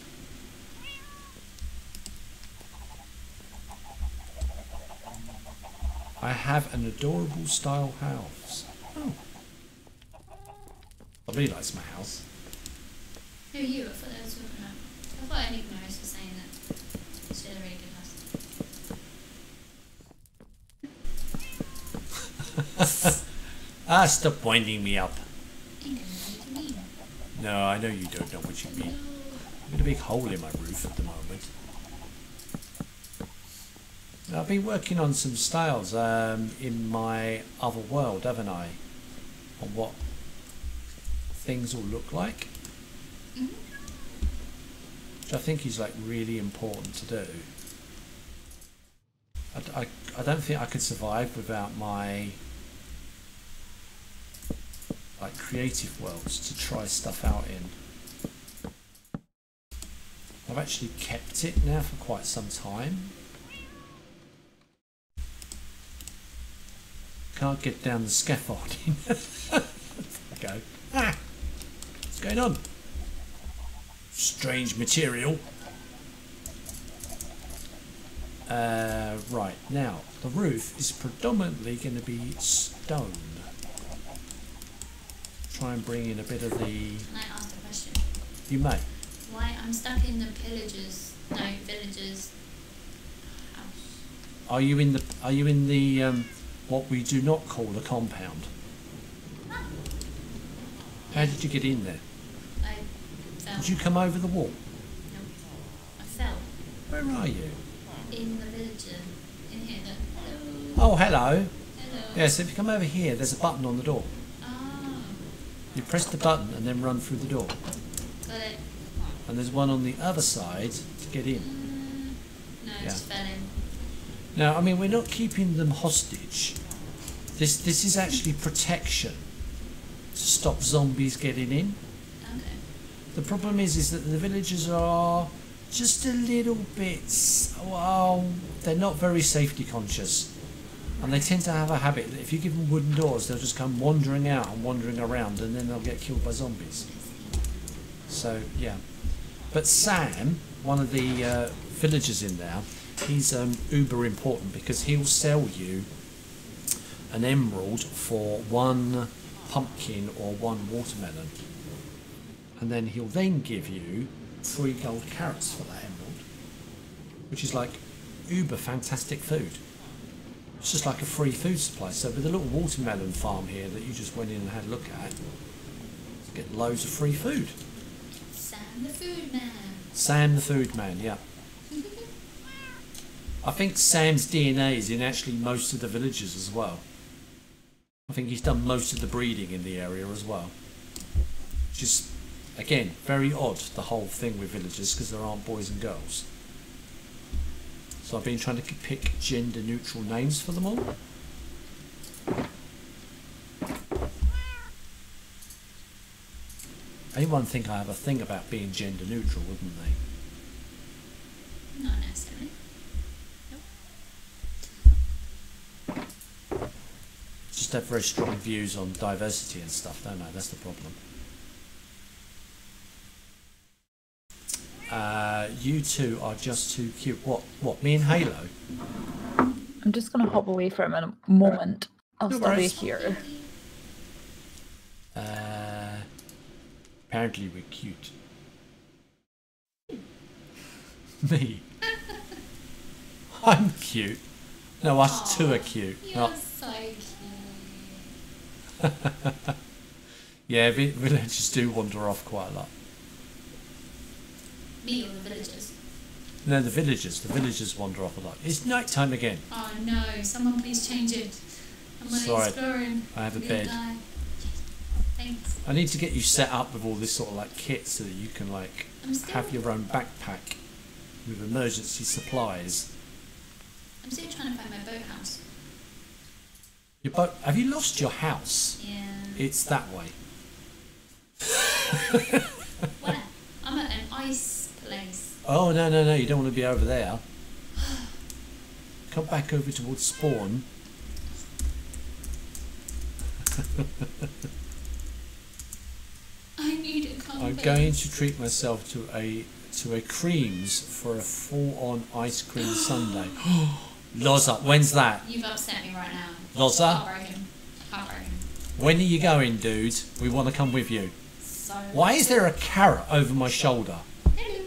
I have an adorable style house. Oh. I really like my house. Who are you? I thought that was talking about. I thought anyone else was saying that. It's really good house. Ah, stop winding me up. I don't know what you mean. No, I know you don't know what you mean. I've got a big hole in my roof at the moment. I've been working on some styles in my other world, haven't I? On what things will look like. Mm-hmm. Which I think is like really important to do. I don't think I could survive without my like creative worlds to try stuff out in. I've actually kept it now for quite some time. Can't get down the scaffolding. There we go. Ah! What's going on? Strange material. Right, now the roof is predominantly going to be stone. Try and bring in a bit of the... Can I ask a question? You may. Why? I'm stuck in the villager's house. Are you in the what we do not call the compound? Huh? How did you get in there? Did you come over the wall? No, I fell. Where are you? In the villager. In here. Hello. Oh, hello. Hello. Yeah, so if you come over here, there's a button on the door. Oh. You press the button and then run through the door. Got it. And there's one on the other side to get in. No, yeah. I just fell in. Now, I mean, we're not keeping them hostage. This is actually protection to stop zombies getting in. The problem is that the villagers are just a little bit, well, they're not very safety conscious. And they tend to have a habit that if you give them wooden doors, they'll just come wandering out and wandering around, and then they'll get killed by zombies. So, yeah. But Sam, one of the villagers in there, he's uber important because he'll sell you an emerald for one pumpkin or one watermelon. And then he'll then give you 3 gold carrots for that emerald, which is like uber fantastic food. It's just like a free food supply. So with a little watermelon farm here that you just went in and had a look at, you get loads of free food. Sam the food man. Sam the Food Man, yeah. I think Sam's DNA is in actually most of the villages as well. I think he's done most of the breeding in the area as well. Just, again, very odd, the whole thing with villages, because there aren't boys and girls. So I've been trying to pick gender-neutral names for them all. Anyone think I have a thing about being gender neutral, wouldn't they? Not necessarily. Nope. Just have very strong views on diversity and stuff, don't they? That's the problem. You two are just too cute. What, me and Halo? I'm just going to hop away for a moment. I'll stay here. Apparently we're cute. Me. I'm cute. No, us two are cute. You're so cute. Yeah, villagers do wander off quite a lot. Me or the villagers? No, the villagers. The villagers wander off a lot. It's night time again. Oh no, someone please change it. I'm going to explore him. I have a bed. Die. Thanks. I need to get you set up with all this sort of like kit so that you can like have your own backpack with emergency supplies. I'm still trying to find my boathouse. Your boat? Have you lost your house? Yeah. It's that way. Where? I'm at an ice place. Oh no no no! You don't want to be over there. Come back over towards spawn. I need a coffee. I'm going to treat myself to a creams for a full-on ice cream sundae. Loza, when's that? You've upset me right now. Loza? Heartbroken. When are you going, dude? We want to come with you. So why is there a carrot over my shoulder? Hello.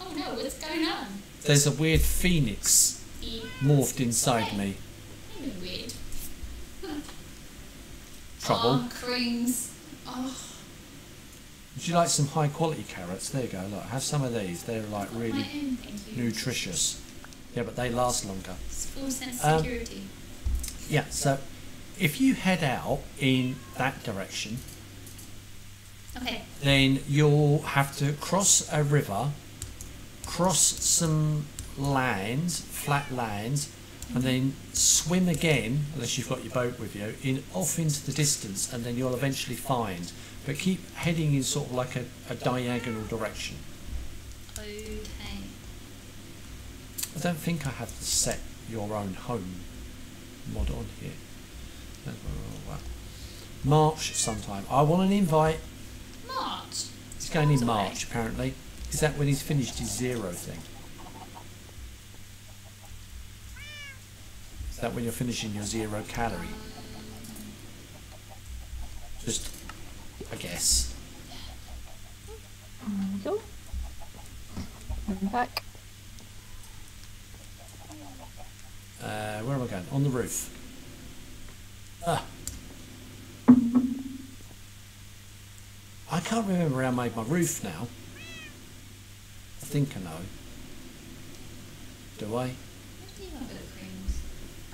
Oh no, what's going on? There's a weird phoenix morphed inside me. Weird. Trouble. Oh, creams. Oh. Would you like some high quality carrots? There you go, look, have some of these. They're like really nutritious. Yeah, but they last longer. It's full sense security. Yeah, so if you head out in that direction, okay, then you'll have to cross a river, cross some land, flat land, and then swim again, unless you've got your boat with you, off into the distance, and then you'll eventually find. But keep heading in sort of like a diagonal direction. Okay. I don't think I have to set your own home mod on here. March sometime. I want an invite. March? He's going in March, apparently. Is that when he's finished his zero thing? Is that when you're finishing your zero calorie? Just, I guess. There we go. I'm back. Where am I going? On the roof. Ah. I can't remember how I made my roof now. I think I know. Do I?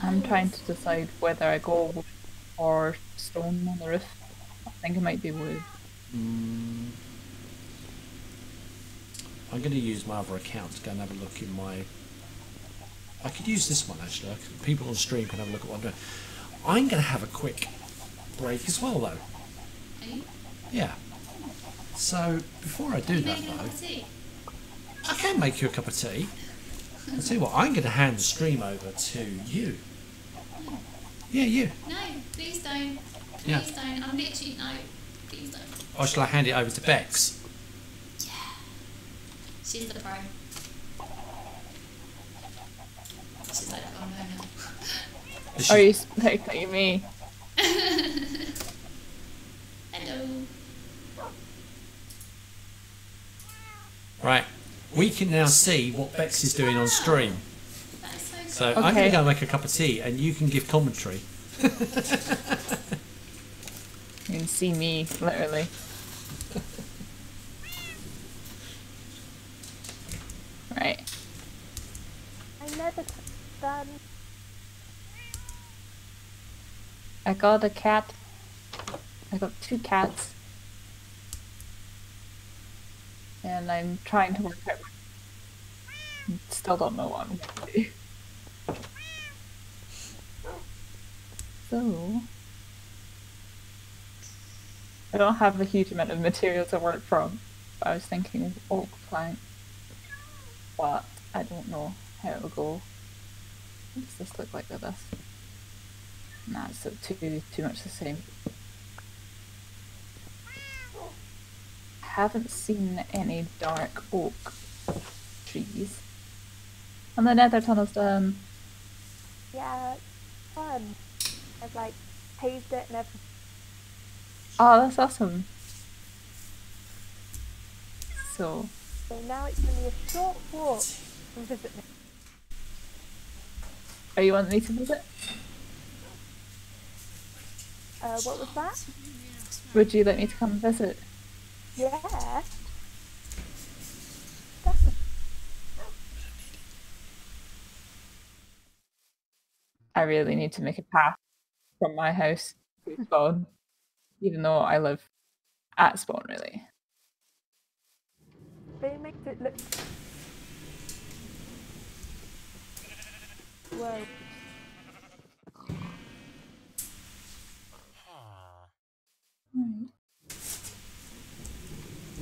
I'm trying to decide whether I go wood or stone on the roof. I think it might be wood. I'm going to use my other account to go and have a look in my... I could use this one actually. People on stream can have a look at what I'm doing. I'm going to have a quick break as well though. Yeah. So before I do that though, I can make you a cup of tea. I'll tell you what, I'm going to hand the stream over to you. No. Yeah, you. No, please don't. Please don't. I'm literally, no. Please don't. Or shall I hand it over to Bex? Yeah. She's the pro. She's like, oh no, no. Are you spectating me? Hello. Right. We can now see what Bex is doing on stream. So okay. I'm going to go make a cup of tea and you can give commentary. You can see me, literally. I never done. I got a cat. I got 2 cats. And I'm trying to work out. Still don't know what I'm gonna do. So I don't have a huge amount of material to work from, but I was thinking of oak plank. But I don't know how it'll go. What does this look like with this? Nah, it's too much the same. Haven't seen any dark oak trees. And the nether tunnel's done. Yeah, it's fun. I've like paved it and everything. Oh, that's awesome. So now it's only a short walk from visit me. Oh, you want me to visit? What was that? Would you like me to come and visit? Yeah. Definitely. I really need to make a path from my house to spawn, even though I live at spawn, really. They make it look. Whoa. Right.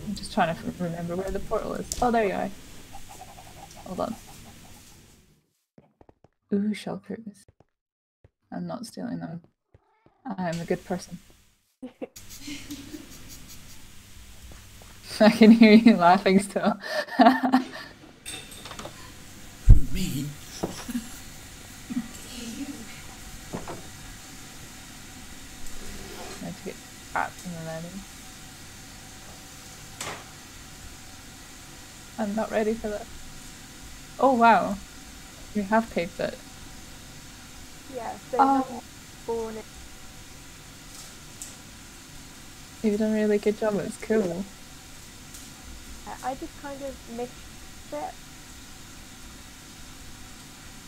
I'm just trying to remember where the portal is. Oh, there you are. Hold on. Ooh, shell curtains. I'm not stealing them. I'm a good person. I can hear you laughing still. Me? I have to get trapped in the nether. I'm not ready for that. Oh wow. We have paved it. Yeah, so oh. Born it. You've done a really good job, it's cool. I just kind of mixed it.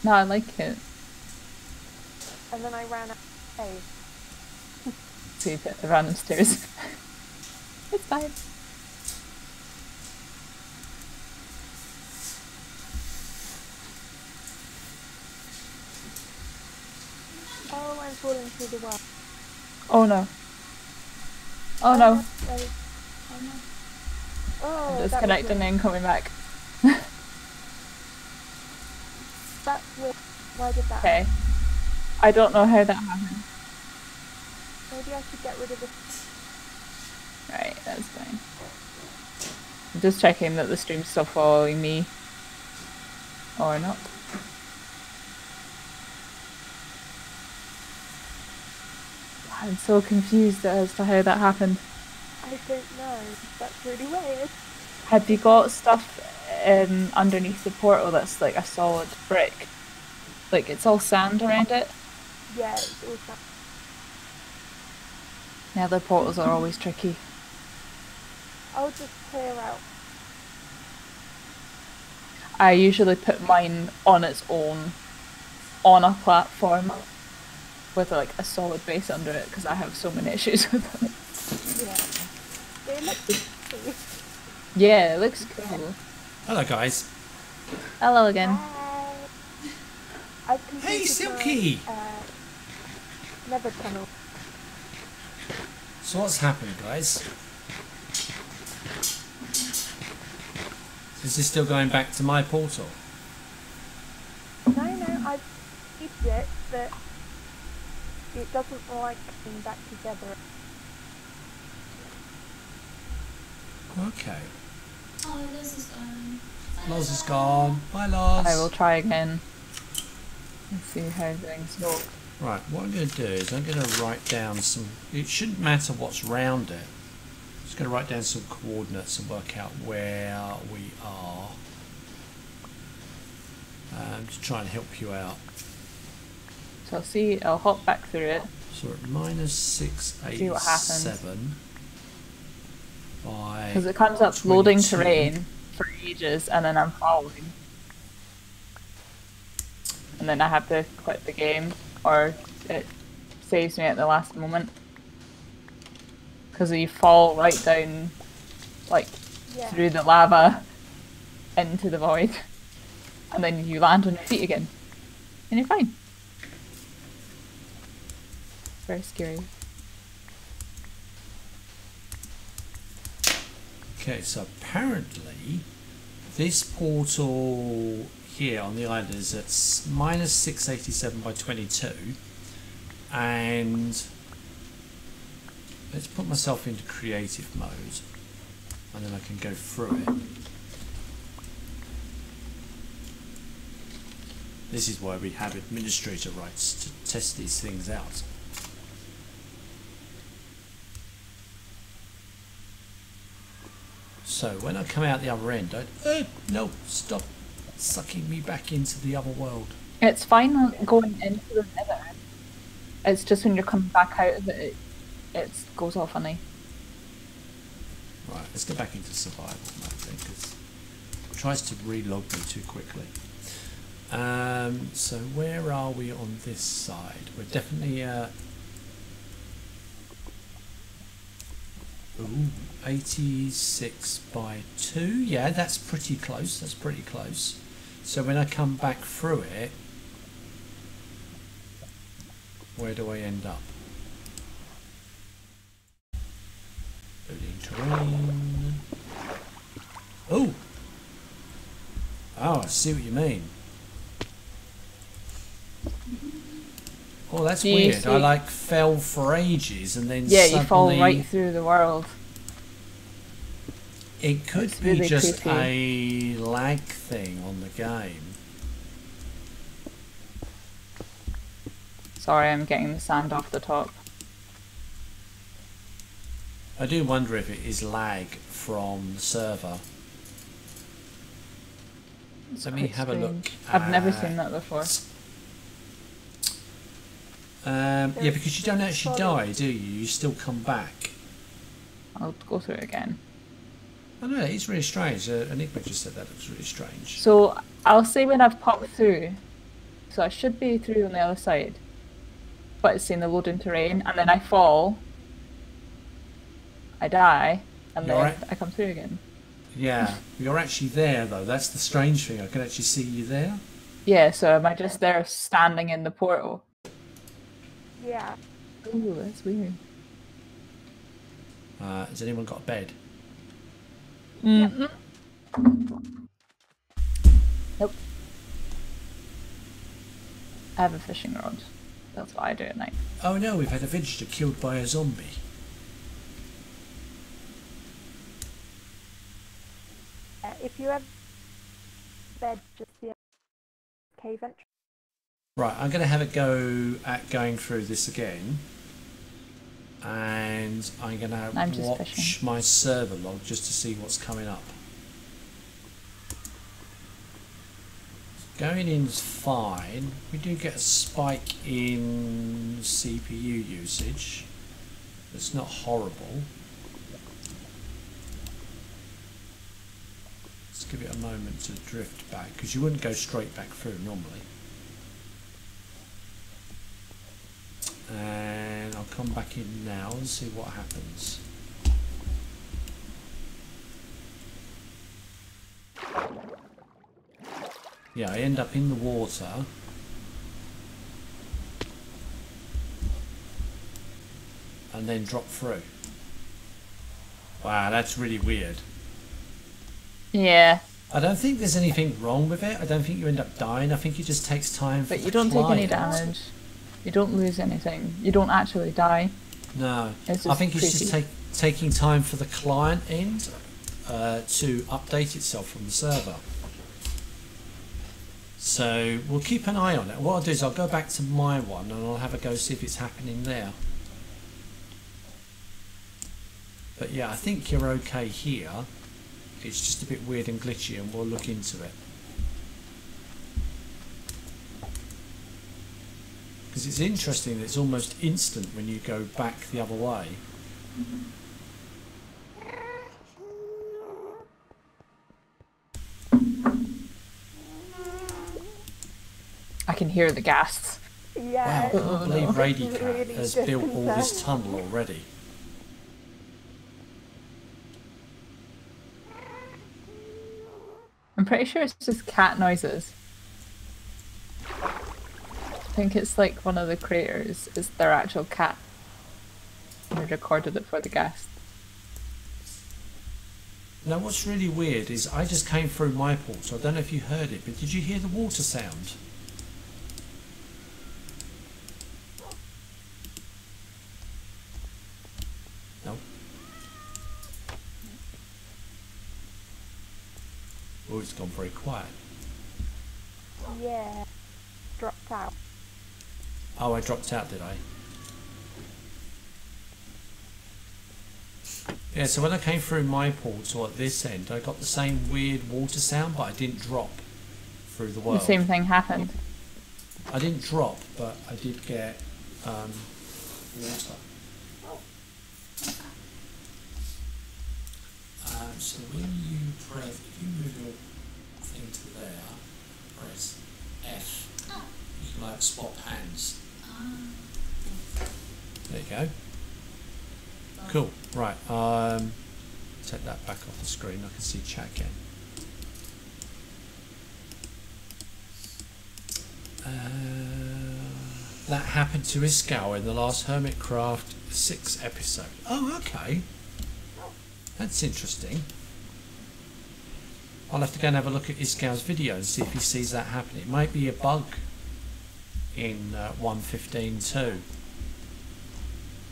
No, I like it. And then I ran up the stairs. So you put the random stairs. It's fine. Oh, I'm falling through the wall. Oh no. Oh no. Oh, no. Oh, I'm disconnecting and coming back. That's weird. Why did that happen? Okay. I don't know how that happened. Maybe I should get rid of it. Right, that's fine. I'm just checking that the stream's still following me. Or not. I'm so confused as to how that happened. I don't know. That's really weird. Have you got stuff underneath the portal that's like a solid brick? Like it's all sand around it? Yeah, it's all sand. Yeah, the portals are always tricky. I'll just clear out. I usually put mine on its own, on a platform, with like a solid base under it because I have so many issues with it. Yeah. They look cool. Yeah, it looks cool. Hello guys. Hello again. Hi. Hey Silky! My, nether tunnel. So what's happening guys? Is this still going back to my portal? No, I've kept it, but it doesn't like being back together. Okay. Oh, Loz is gone. Loz is gone. Bye, Loz. I will try again. Let's see how things look. Right, what I'm going to do is I'm going to write down some... It shouldn't matter what's round it. I'm just going to write down some coordinates and work out where we are. Just try and help you out. So I'll see, I'll hop back through it. So we're at -687. Because it comes up 22. Loading terrain for ages and then I'm following. and then I have to quit the game, or it saves me at the last moment. Because you fall right down, like, through the lava into the void, and then you land on your feet again, and you're fine. Very scary. Okay, so apparently this portal here on the island is at minus 687 by 22, and let's put myself into creative mode and then I can go through it. This is why we have administrator rights to test these things out. So when I come out the other end, no, stop sucking me back into the other world. It's fine going into the nether. It's just when you're coming back out of it, it goes all funny. Right, let's go back into survival mode then, because it tries to relog me too quickly. So where are we on this side? We're definitely... Ooh, 86 by 2. Yeah, that's pretty close. That's pretty close. So when I come back through it, where do I end up? Building terrain. Ooh. Oh, I see what you mean. Oh, that's weird. I like fell for ages and then suddenly... Yeah, you fall right through the world. It could be just a lag thing on the game. Sorry, I'm getting the sand off the top. I do wonder if it is lag from the server. Let me have a look. I've never seen that before. Yeah, because you don't actually die, do you? You still come back. I'll go through it again. I know, it's really strange. Enigma just said that looks really strange. So, I'll say when I've popped through. So I should be through on the other side. But it's in the loading terrain, and then I fall. I die, and then I come through again. Yeah, you're actually there though. That's the strange thing. I can actually see you there. Yeah, so am I just there standing in the portal? Yeah. Ooh, that's weird. Has anyone got a bed? Mm-hmm. Nope. I have a fishing rod. That's what I do at night. Oh no, we've had a villager killed by a zombie. If you have a bed, just the cave entrance. Right, I'm going to have a go at going through this again, and I'm going to watch my server log just to see what's coming up. Going in is fine. We do get a spike in CPU usage. It's not horrible. Let's give it a moment to drift back, because you wouldn't go straight back through normally. And I'll come back in now and see what happens. Yeah, I end up in the water. And then drop through. Wow, that's really weird. Yeah. I don't think there's anything wrong with it. I don't think you end up dying. I think it just takes time for the client. But you don't take any damage. You don't lose anything. You don't actually die. No, I think it's just taking time for the client end to update itself from the server. So we'll keep an eye on it. What I'll do is I'll go back to my one and I'll have a go see if it's happening there. But yeah, I think you're okay here. It's just a bit weird and glitchy and we'll look into it. Because it's interesting that it's almost instant when you go back the other way. I can hear the ghasts. Yeah. Wow, I believe Brady Cat has built all this tunnel already. I'm pretty sure it's just cat noises. I think it's like one of the creators is their actual cat. They recorded it for the guest. Now what's really weird is I just came through my portal. I don't know if you heard it, but did you hear the water sound? No. Oh, it's gone very quiet. Yeah, dropped out. Oh, I dropped out, did I? Yeah, so when I came through my portal at this end, I got the same weird water sound, but I didn't drop through the world. The same thing happened. I didn't drop, but I did get water. So when you press, if you move your thing to there, press F, you can like swap hands. There you go. Cool. Right. Take that back off the screen. I can see chat again. That happened to Iskau in the last Hermitcraft 6 episode. Oh, okay. That's interesting. I'll have to go and have a look at Iskau's video and see if he sees that happen. It might be a bug in 1.15.2.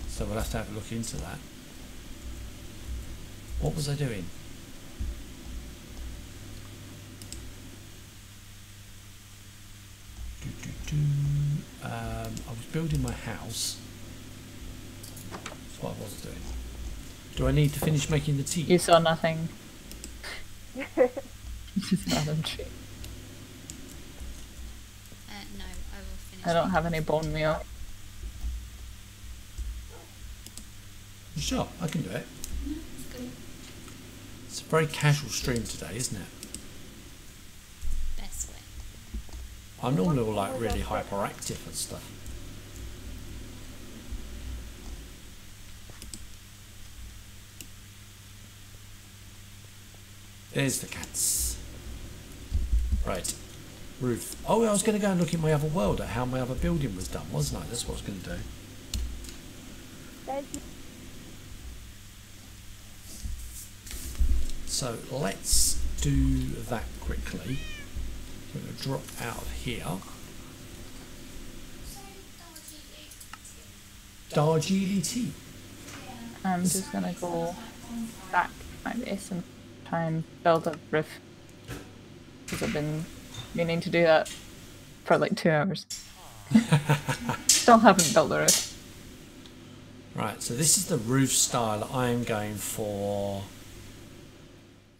So we'll have to have a look into that. What was I doing? I was building my house. That's what I was doing. Do I need to finish making the tea? You saw nothing. This is not untrue. No, I will finish. I don't have any bone meal. Sure, I can do it. No, it's good. It's a very casual stream today, isn't it? Best way. I'm normally all like really hyperactive and stuff. There's the cats. Right. Roof. Oh, I was going to go and look in my other world at how my other building was done, wasn't I? That's what I was going to do. So let's do that quickly. I'm going to drop out of here. Darjeeling tea. I'm just going to go back to my base and try and build a roof. Because I've been meaning to do that for like 2 hours. Still haven't built a roof. Right, so this is the roof style I'm going for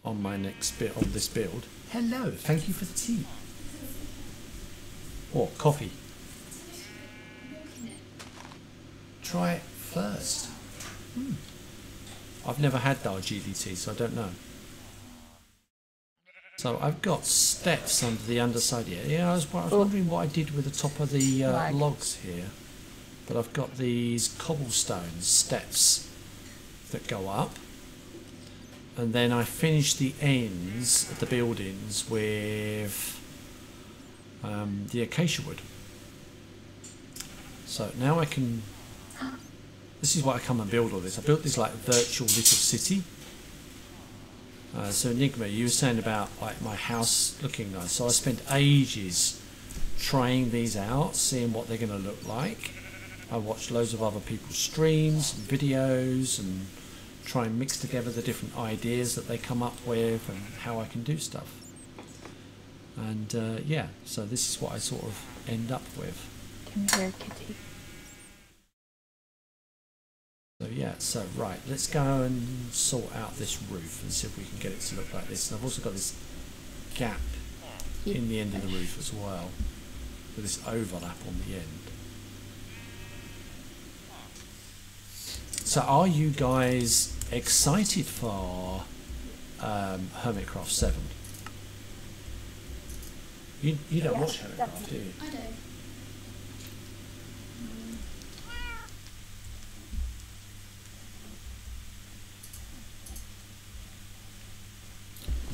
on my next bit of this build. Hello, thank you for the tea. Or coffee. Try it first. I've never had Darjeeling tea, so I don't know. So I've got steps under the underside here. Yeah, I was wondering what I did with the top of the logs here. But I've got these cobblestone steps that go up. And then I finish the ends of the buildings with the acacia wood. So now I can... This is why I come and build all this. I built this like virtual little city. So Enigma, you were saying about like my house looking nice. So I spent ages trying these out, seeing what they're going to look like. I watched loads of other people's streams and videos and try and mix together the different ideas that they come up with and how I can do stuff. And yeah, so this is what I sort of end up with. Come here, kitty. So yeah, so right, let's go and sort out this roof and see if we can get it to look like this. And I've also got this gap in the end of the roof as well, with this overlap on the end. So are you guys excited for Hermitcraft 7? You don't watch Hermitcraft, do you? I do.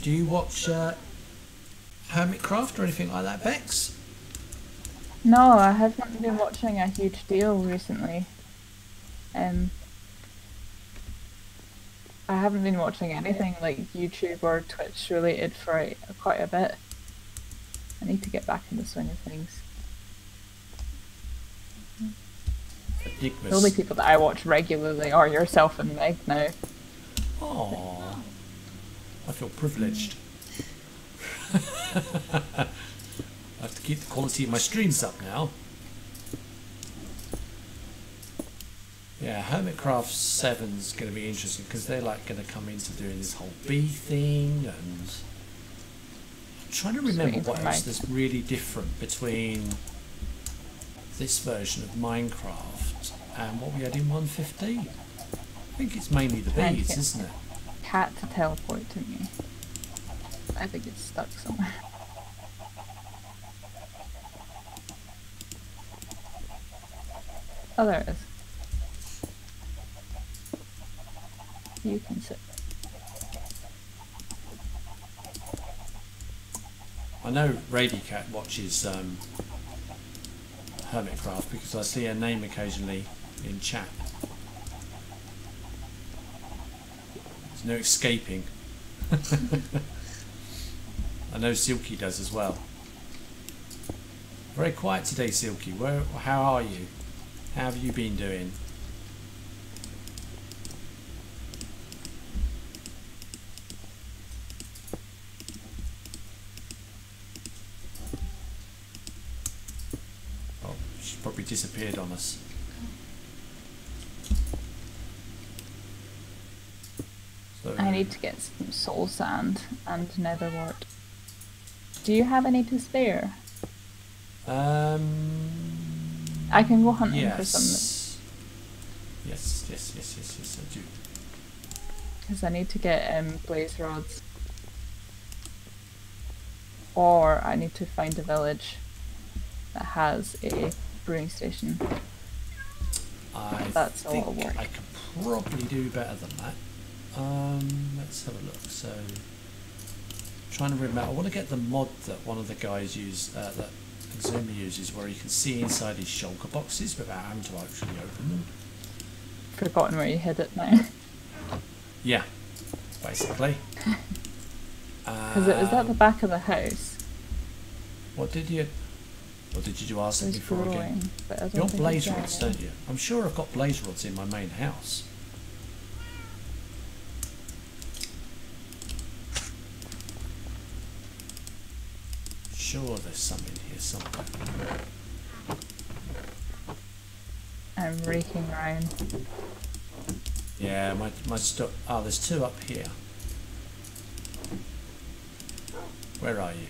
Do you watch Hermitcraft or anything like that, Bex? No, I haven't been watching a huge deal recently. I haven't been watching anything like YouTube or Twitch related for quite a bit. I need to get back in the swing of things. Ridiculous. The only people that I watch regularly are yourself and Meg now. Aww. I feel privileged. I have to keep the quality of my streams up now. Yeah, Hermitcraft 7's going to be interesting because they're like going to come into doing this whole bee thing, and I'm trying to remember what else is really different between this version of Minecraft and what we had in 1.15. I think it's mainly the bees, isn't it? Cat to teleport to me. I think it's stuck somewhere. Oh, there it is. You can sit. I know Radycat watches Hermitcraft because I see her name occasionally in chat. No escaping. I know Silky does as well. Very quiet today, Silky. How are you? How have you been doing? Oh, she's probably disappeared on us. I need to get some soul sand and nether wart. Do you have any to spare? I can go hunting for some. Yes, I do. Because I need to get blaze rods. Or I need to find a village that has a brewing station. That's a lot of work. I could probably do better than that. Let's have a look. So, trying to remember, I want to get the mod that one of the guys used, that Exuma uses, where you can see inside his shulker boxes without having to actually open them. Forgotten where you hid it now. Yeah, basically. Because it was at the back of the house. What did you ask me before again? You want blaze rods, don't you? I'm sure I've got blaze rods in my main house. Sure, there's some in here somewhere. I'm raking around. Yeah, my stuff. Oh, there's two up here. Where are you?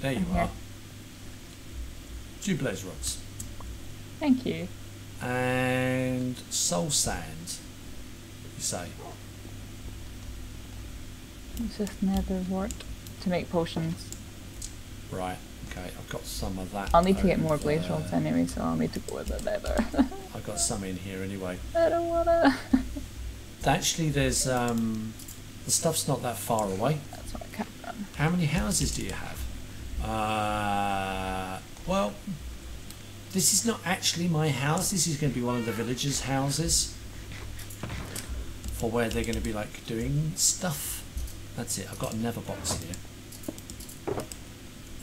There you are. Two blaze rods. Thank you. And soul sand, you say? It's just nether wart to make potions. Right, okay, I've got some of that. I'll need to get more blaze rods anyway, so I'll need to go with it later. I've got some in here anyway. I don't wanna. Actually, there's the stuff's not that far away. That's what I can't run. How many houses do you have? Well, this is not actually my house. This is going to be one of the villagers' houses for where they're going to be like doing stuff. That's it. I've got a nether box here.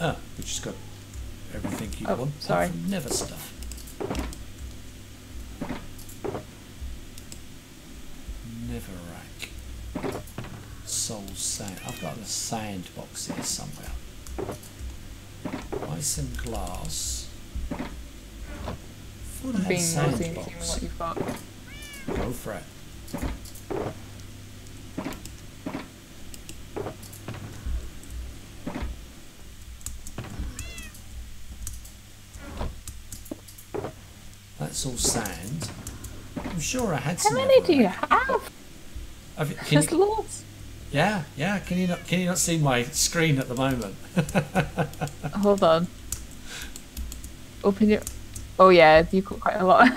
Ah, we just got everything you want. Sorry. Never stuff. Never rack. Soul sand. I've got a sand box here somewhere. Ice and glass. Full of sand box. What you've got. Go for it. All sand. I'm sure I had some. How many do you have? There's loads. Yeah. Can you not see my screen at the moment? Hold on. Open your. Oh yeah, you cook quite a lot.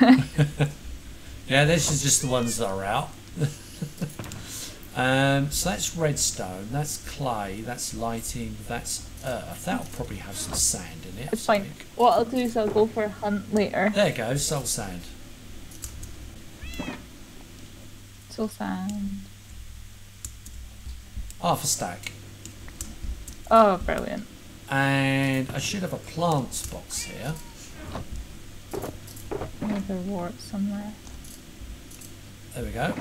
Yeah, this is just the ones that are out. So that's redstone, that's clay, that's lighting, that's earth. That'll probably have some sand in it. It's fine. What I'll do is I'll go for a hunt later. There you go, soul sand. Soul sand. Half a stack. Oh, brilliant. And I should have a plants box here. Another wart somewhere. There we go.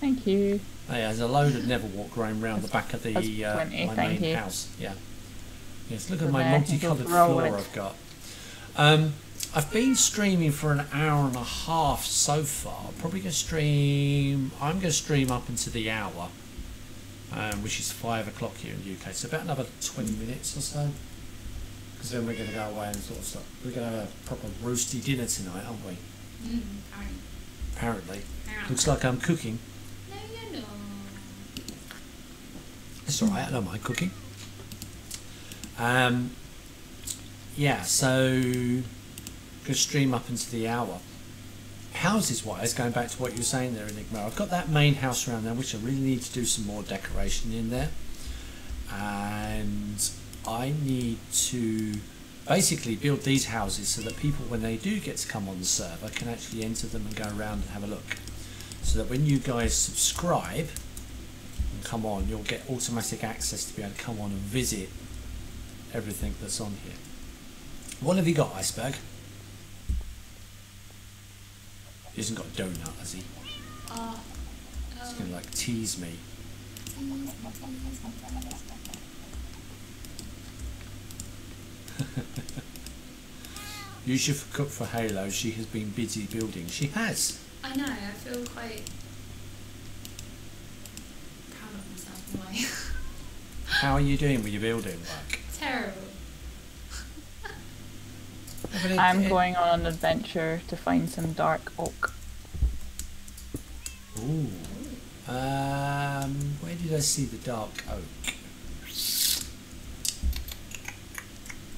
Thank you. Oh, yeah, there's a load of Neverwalk going round the back of the my main house. Yeah. Yes, look at my multicoloured floor I've got. I've been streaming for an hour and a half so far. Probably gonna stream. I'm gonna stream up into the hour, which is 5 o'clock here in the UK. So about another 20 minutes or so. Because then we're gonna go away and sort of stuff. We're gonna have a proper roasty dinner tonight, aren't we? Mm-hmm. Apparently. Looks like I'm cooking. No. It's alright, I don't mind cooking. Yeah, so gonna stream up into the hour. Houses wise, going back to what you were saying there, Enigma, I've got that main house around there which I really need to do some more decoration in there. And I need to basically build these houses so that people, when they do get to come on the server, can actually enter them and go around and have a look. So that when you guys subscribe and come on, you'll get automatic access to be able to come on and visit everything that's on here. What have you got, Iceberg? He hasn't got a donut, has he? He's going to like tease me. You should cook for Halo. She has been busy building. She has. I know. I feel quite proud of myself in a way. How are you doing with your building work? Terrible. I'm going on an adventure to find some dark oak. Ooh. Where did I see the dark oak?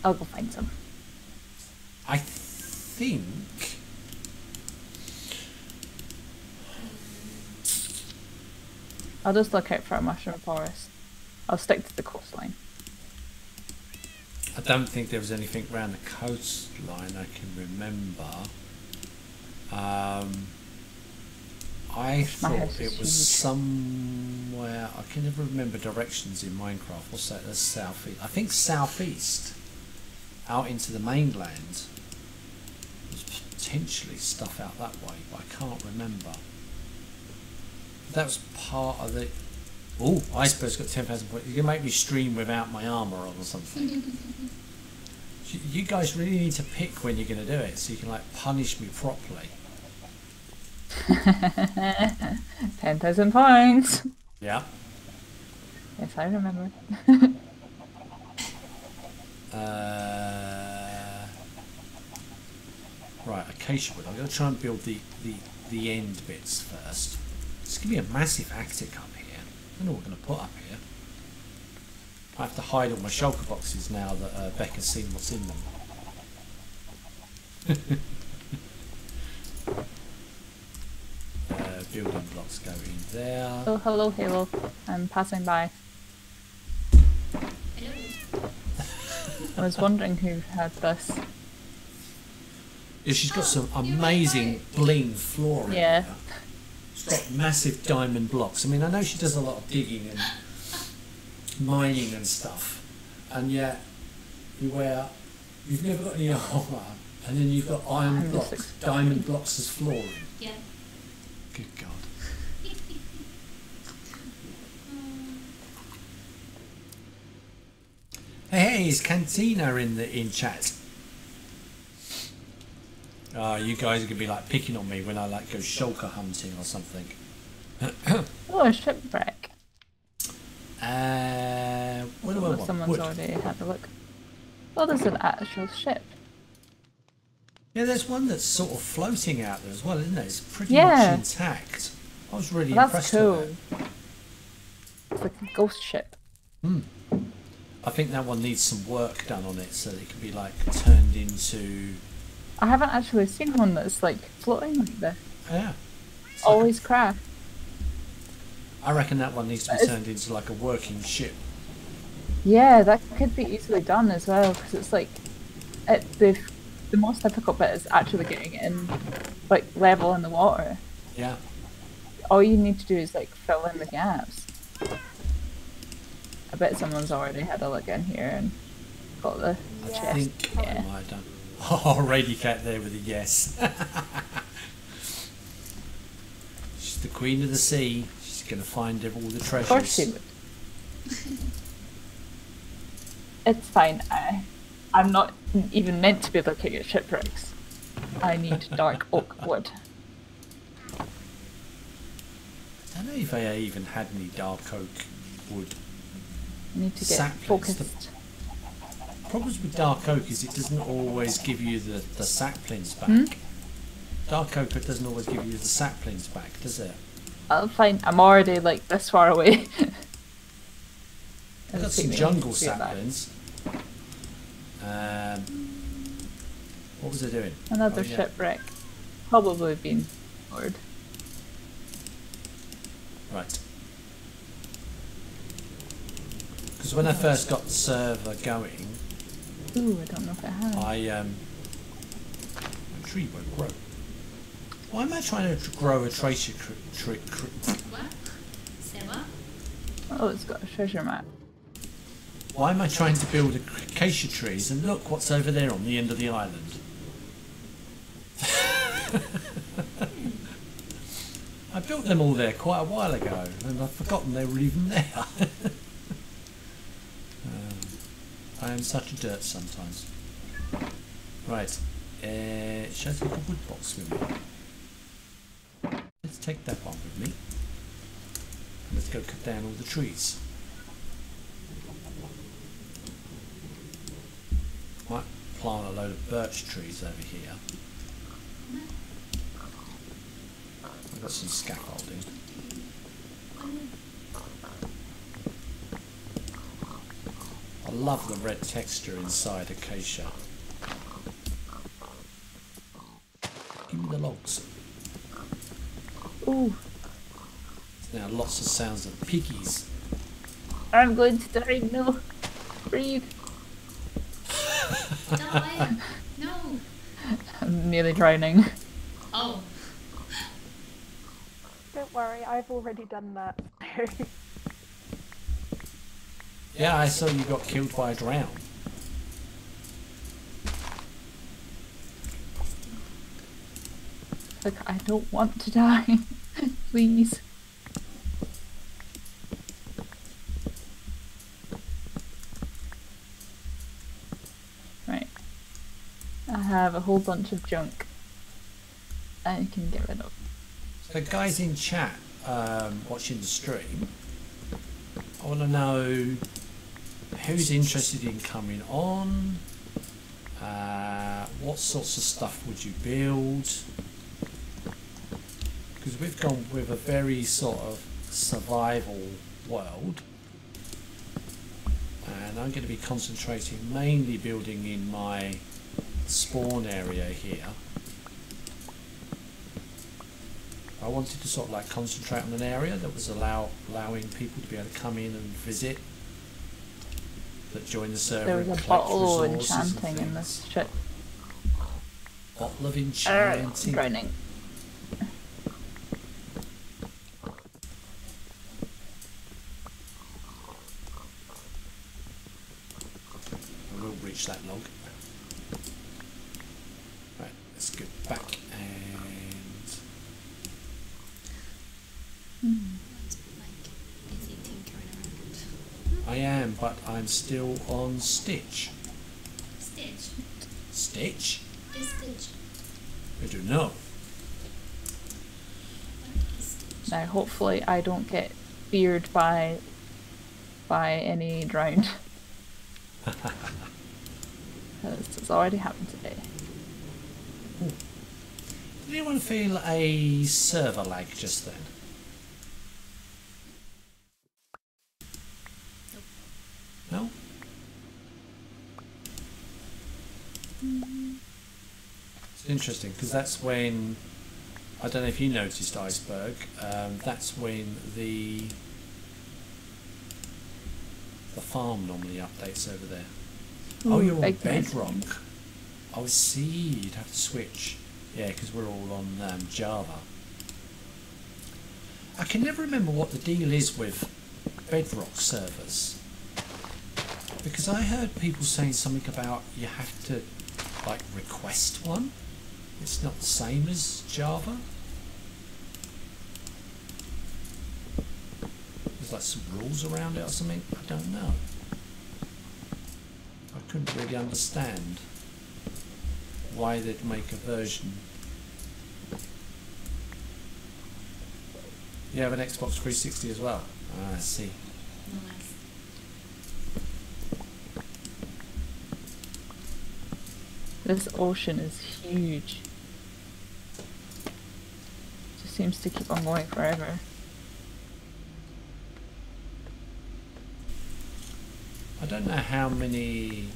I'll go find some. I think I'll just look out for a mushroom forest. I'll stick to the coastline. I don't think there was anything around the coastline I can remember. I thought it was somewhere. I can never remember directions in Minecraft. What's that? That's southeast. I think southeast. Out into the mainland. There's potentially stuff out that way, but I can't remember. But that was part of the. Oh, Iceberg's got 10,000 points. You can make me stream without my armour on or something. You guys really need to pick when you're going to do it, so you can like punish me properly. 10,000 points. Yeah. Yes, I remember. Right, acacia wood. I'm going to try and build the end bits first. It's going to be a massive attic up here. I don't know what we're going to put up here. I have to hide all my shulker boxes now that Becca's seen what's in them. Building blocks go in there. Oh, hello, Halo. I'm passing by. Hello. I was wondering who had this. Yeah, she's got some amazing bling flooring in there. Yeah. She's got massive diamond blocks. I mean, I know she does a lot of digging and mining and stuff, and yet you've never got any armor, and then you've got iron blocks, diamond blocks as flooring. Yeah. Good God. Hey, is Cantina in chat? Oh, you guys are gonna be like picking on me when I like go shulker hunting or something. Oh, a shipwreck. What do I want? Someone's already had a look. Well, there's an actual ship. Yeah, there's one that's sort of floating out there as well, isn't it? It's pretty much intact. I was really impressed with it. It's like a ghost ship. Mm. I think that one needs some work done on it so that it can be like turned into. I haven't actually seen one that's like floating like this. Yeah. It's always like craft. I reckon that one needs to be turned into like a working ship. Yeah, that could be easily done as well, because it's like the most difficult bit is actually getting it in, like, level in the water. Yeah. All you need to do is like fill in the gaps. I bet someone's already had a look in here and got the chest. I think I might have done. Oh, Rady Cat there with a yes. She's the queen of the sea. She's going to find all the treasures. Of course she would. It's fine. I'm not even meant to be looking at shipwrecks. I need dark oak wood. I don't know if I even had any dark oak wood. I need to get focused. The problems with dark oak is it doesn't always give you the saplings back. Hmm? Dark oak doesn't always give you the saplings back, does it? I'll find. I'm already like this far away. I've got some jungle saplings. What was I doing? Another shipwreck. Probably been bored. Right. Because when I first got the server going... Ooh, I don't know if I have. My tree won't grow. Why am I trying to grow a treasure tree? Oh, it's got a treasure map. Why am I trying to build acacia trees and look what's over there on the end of the island? I built them all there quite a while ago and I've forgotten they were even there. I am such a dirt sometimes. Right, should I take a wood box with me? Let's take that one with me. And let's go cut down all the trees. Might plant a load of birch trees over here. I've got some scaffolding. I love the red texture inside acacia. Give me the logs. Ooh. Now lots of sounds of piggies. I'm going to die, no. Breathe. Die. No. I'm nearly drowning. Oh. Don't worry, I've already done that. Yeah, I saw you got killed by a drown. Look, I don't want to die. Please. Have a whole bunch of junk and you can get rid of. So guys in chat watching the stream, I want to know who's interested in coming on, what sorts of stuff would you build, because we've gone with a very sort of survival world and I'm going to be concentrating mainly building in my spawn area here. I wanted to sort of like concentrate on an area that was allowing people to be able to come in and visit, that join the server. There was a bottle of enchanting in this ship. Bottle of enchanting. I will reach that log. Let's go back and... I am, but I'm still on Stitch. Stitch? Stitch? Is Stitch? I don't know. Now hopefully I don't get feared by any drowned. Because it's already happened today. Did anyone feel a server lag just then? It's interesting because that's when, I don't know if you noticed, Iceberg, that's when the farm normally updates over there. Oh, you're on Bedrock. Oh, see, you'd have to switch. Yeah, because we're all on Java. I can never remember what the deal is with Bedrock servers, because I heard people saying something about you have to like request one. It's not the same as Java. There's like some rules around it or something. I don't know. I couldn't really understand why they'd make a version. You have an Xbox 360 as well? Ah, I see. Nice. This ocean is huge. It just seems to keep on going forever. I don't know how many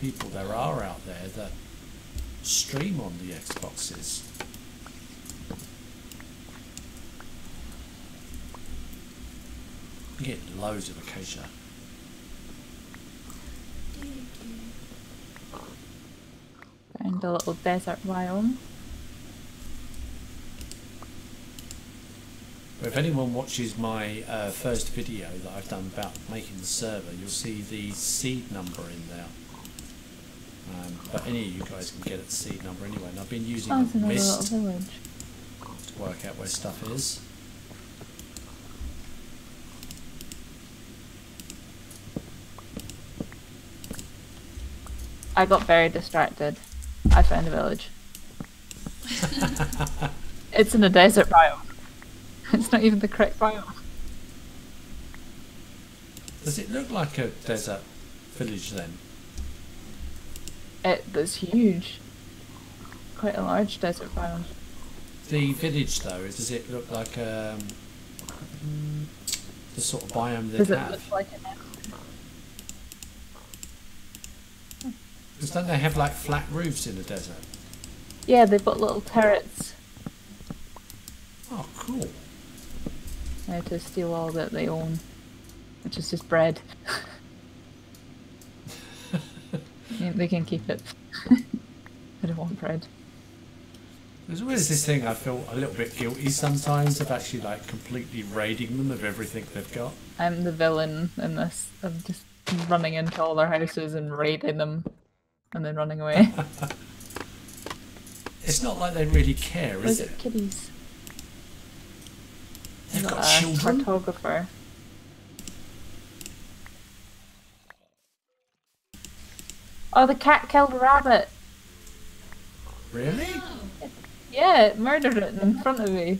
people there are out there that stream on the Xboxes. You get loads of acacia. And a little desert biome. If anyone watches my first video that I've done about making the server, you'll see the seed number in there. But any of you guys can get at the seed number anyway. And I've been using Mist to work out where stuff is. I got very distracted. I found a village. It's in a desert biome. It's not even the correct biome. Does it look like a desert village then? It's huge. Quite a large desert biome. The village though, does it look like the sort of biome that it looks like an animal? Because don't they have like flat roofs in the desert? Yeah, they've got little turrets. Oh, cool. They have to steal all that they own, which is just bread. Yeah, they can keep it. I don't want bread. There's always this thing I feel a little bit guilty sometimes of actually like completely raiding them of everything they've got. I'm the villain in this. I'm just running into all their houses and raiding them and then running away. It's not like they really care, is it? Kitties. They've got children. Cartographer. Oh, the cat killed a rabbit. Really? Yeah, it murdered it in front of me.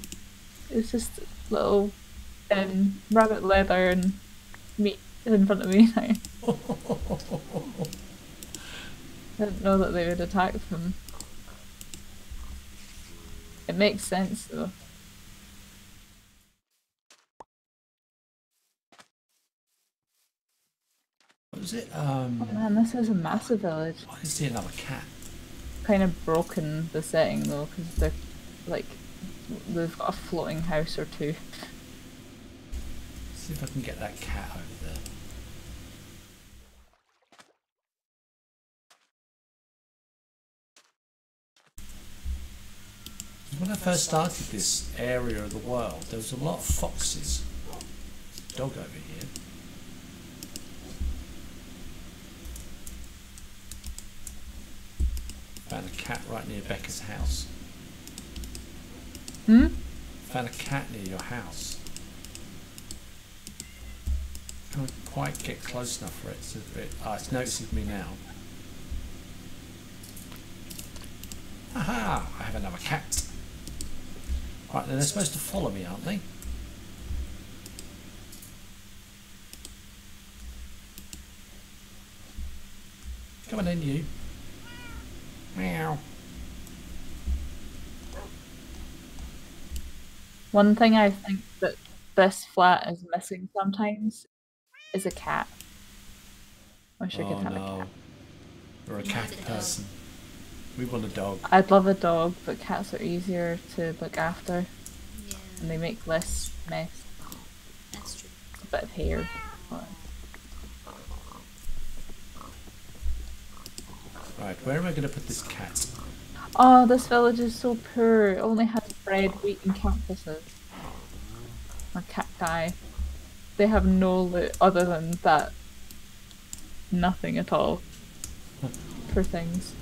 It's just little rabbit leather and meat in front of me now. I didn't know that they would attack them. It makes sense though. What was it? Oh man, this is a massive village. I can see another cat. Kind of broken the setting though, because they're like, they've got a floating house or two. See if I can get that cat over there. When I first started this area of the world, there was a lot of foxes. Dog over here. Found a cat right near Becca's house. Hmm? Found a cat near your house. Can't quite get close enough for it. It's a bit, it's noticing me now. Aha! I have another cat. Right, then they're supposed to follow me, aren't they? Come on in, you. Meow. One thing I think that this flat is missing sometimes is a cat. I wish I could have a cat. Or a cat person. We want a dog. I'd love a dog, but cats are easier to look after. Yeah. And they make less mess. That's true. A bit of hair. Right, where am I going to put this cat? Oh, this village is so poor. It only has bread, wheat and cactuses. Or cacti. They have no loot other than that. Nothing at all. For things.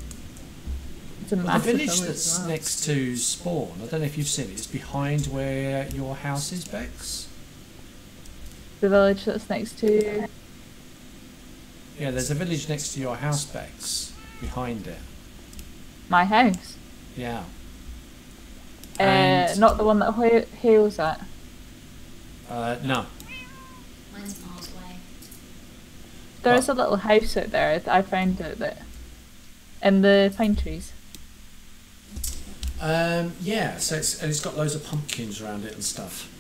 It's a massive village. The village that's next to spawn, I don't know if you've seen it, it's behind where your house is, Bex? The village that's next to... Yeah, there's a village next to your house, Bex. Behind it. My house? Yeah. Not the one that Hale's at? No. Mine's miles away. There is a little house out there that I found out that... in the pine trees. Yeah, so it's got loads of pumpkins around it and stuff.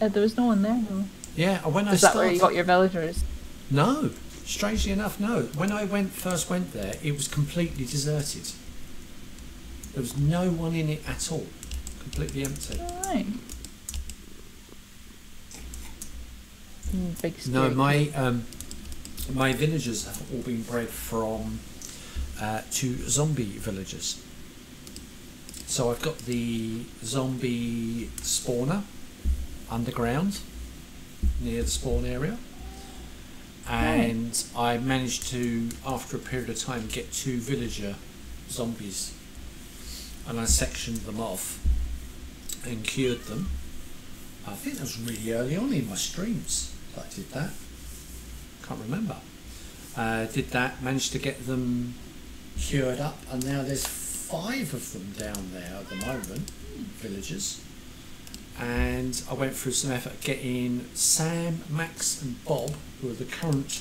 There was no one there though. Yeah, when I started... Is that where you got your villagers? No. Strangely enough, no. When I first went there, it was completely deserted. There was no one in it at all. Completely empty. Alright. Big story. No, my villagers have all been bred from two zombie villagers. So I've got the zombie spawner underground near the spawn area. And I managed to, after a period of time, get two villager zombies, and I sectioned them off and cured them. I think that was really early on in my streams that I did that. Can't remember. Did that, managed to get them cured up, and now there's 5 of them down there at the moment, villagers. And I went through some effort getting Sam, Max and Bob, who are the current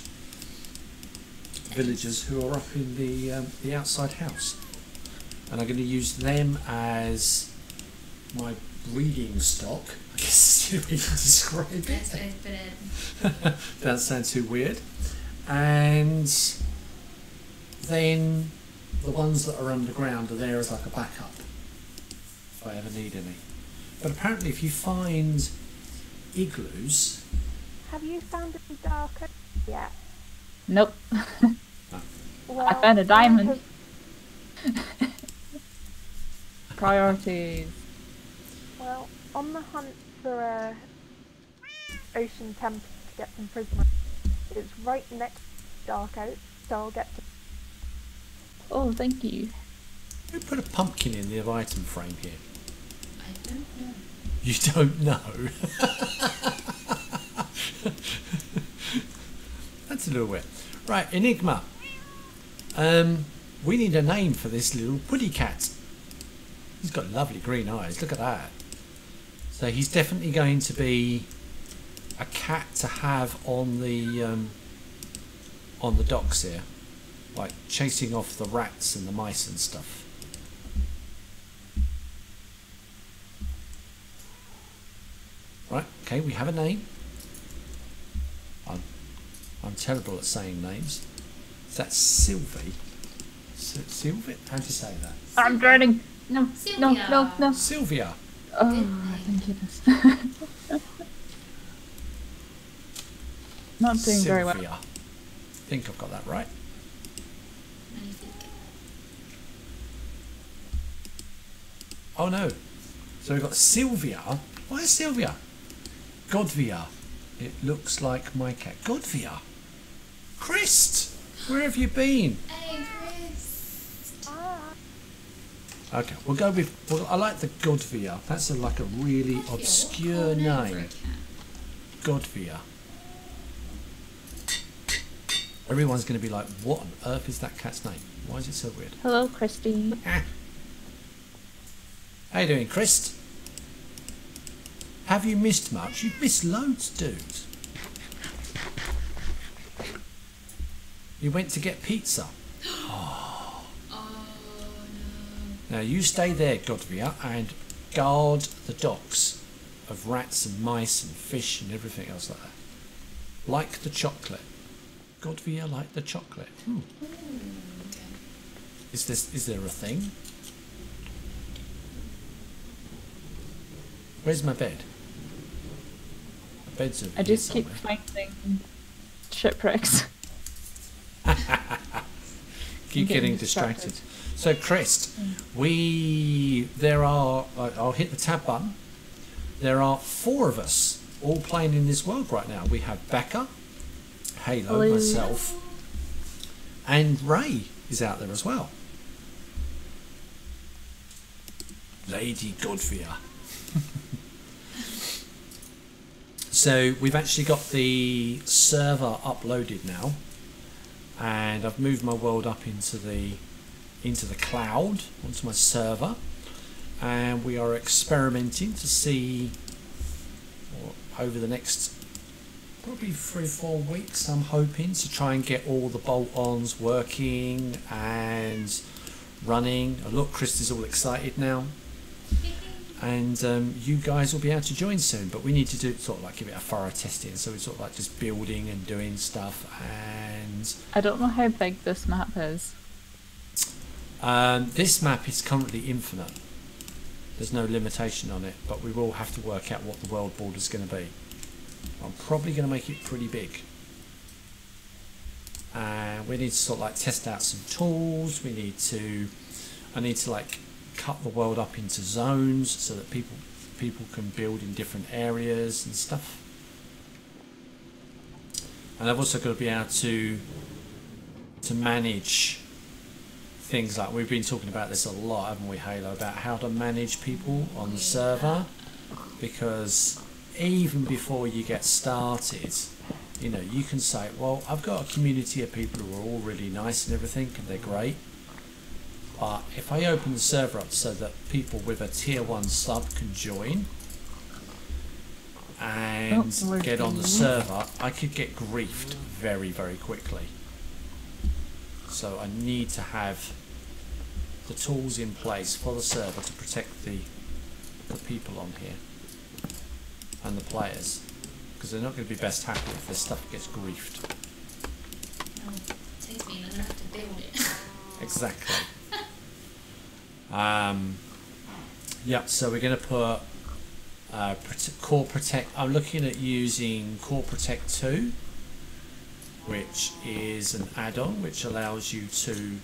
villagers who are up in the outside house, and I'm going to use them as my breeding stock, I guess you can describe it. That's what I put in. That sounds too weird. And then the ones that are underground are there as like a backup if I ever need any. But apparently if you find igloos... Have you found any dark oak yet? Nope. No. Well, I found a diamond. Priorities. Well, on the hunt for a ocean temple to get some prisma, it's right next to dark oak, so I'll get to... Oh, thank you. Who put a pumpkin in the item frame here? I don't know. You don't know? That's a little weird. Right, Enigma. We need a name for this little woody cat. He's got lovely green eyes, look at that. So he's definitely going to be a cat to have on the docks here. Like chasing off the rats and the mice and stuff. Right, okay, we have a name. I'm terrible at saying names. Is that Sylvie? Sylvie? How do you say that? I'm drowning. No, Sylvia. No. Sylvia. Oh, thank goodness. Not doing Sylvia. Very well. I think I've got that right. Oh no. So we've got Sylvia. Why is Sylvia? Godvia. It looks like my cat. Godvia. Chris, where have you been? Hey, Chris. Okay, we'll go with. Well, I like the Godvia. That's a, like a really obscure name. Godvia. Everyone's going to be like, what on earth is that cat's name? Why is it so weird? Hello, Christy. How you doing, Chris? Have you missed much? You've missed loads, dude. You went to get pizza. Oh, oh no. Now you stay there, Godvia, and guard the docks of rats and mice and fish and everything else like that. Like the chocolate. Godvia like the chocolate. Is there a thing? Where's my bed? My bed's over. I just somewhere. Keep finding shipwrecks. Keep getting distracted. So Crest, I'll hit the tab button. There are 4 of us all playing in this world right now. We have Becca, Halo, hello, myself, and Ray is out there as well. Lady Godfia. So we've actually got the server uploaded now, and I've moved my world up into the cloud onto my server, and we are experimenting to see over the next probably 3 or 4 weeks, I'm hoping, to try and get all the bolt-ons working and running. Oh, look, Chris is all excited now. And you guys will be able to join soon, but we need to do sort of like give it a thorough testing. So it's sort of like just building and doing stuff. And I don't know how big this map is. This map is currently infinite. There's no limitation on it, but we will have to work out what the world border is going to be. I'm probably going to make it pretty big. And we need to sort of like test out some tools. I need to like cut the world up into zones so that people can build in different areas and stuff. And I've also got to be able to manage things like we've been talking about this a lot, haven't we, Halo, about how to manage people on the server, because even before you get started, you know, you can say, well, I've got a community of people who are all really nice and everything and they're great. But if I open the server up so that people with a tier 1 sub can join and get on the server, I could get griefed very, very quickly. So I need to have the tools in place for the server to protect the people on here and the players, because they're not going to be best happy if this stuff gets griefed. Oh, it takes me another half to build it. Exactly. Yeah, so we're going to put Core Protect. I'm looking at using Core Protect 2, which is an add-on which allows you to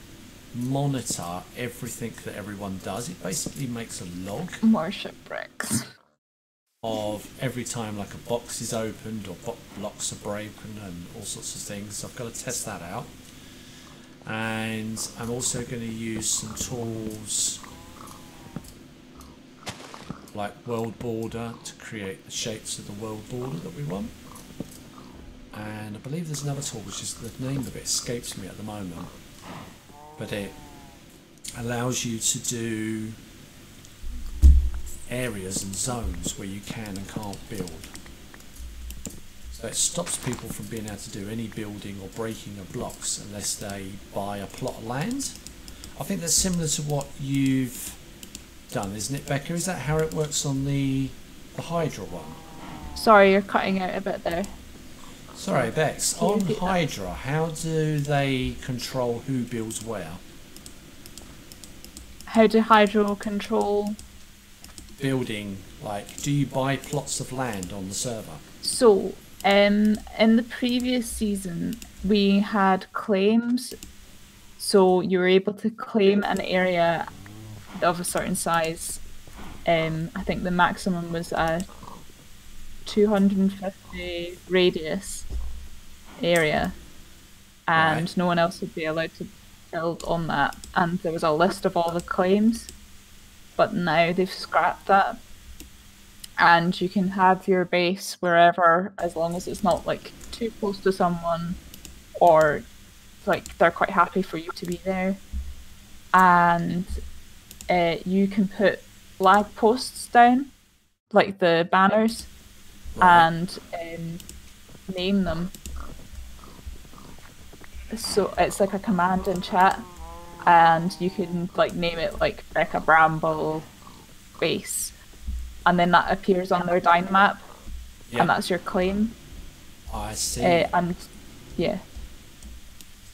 monitor everything that everyone does. It basically makes a log of every time like a box is opened or blocks are broken and all sorts of things. So I've got to test that out. And I'm also going to use some tools like World Border to create the shapes of the world border that we want. And I believe there's another tool which is, the name of it escapes me at the moment, but it allows you to do areas and zones where you can and can't build. So it stops people from being able to do any building or breaking of blocks unless they buy a plot of land. I think that's similar to what you've done, isn't it, Becca? Is that how it works on the Hydra one? Sorry, you're cutting out a bit there. Sorry, Bex. On Hydra, how do they control who builds where? How do Hydra control building? Like, do you buy plots of land on the server? So, in the previous season, we had claims, so you were able to claim an area of a certain size. I think the maximum was a 250 radius area, and no one else would be allowed to build on that. And there was a list of all the claims, but now they've scrapped that. And you can have your base wherever, as long as it's not like too close to someone, or like they're quite happy for you to be there. And you can put flag posts down, like the banners, and name them. So it's like a command in chat, and you can like name it like Becca Bramble Base. And then that appears on their Dynemap, and that's your claim. Oh, I see. And yeah,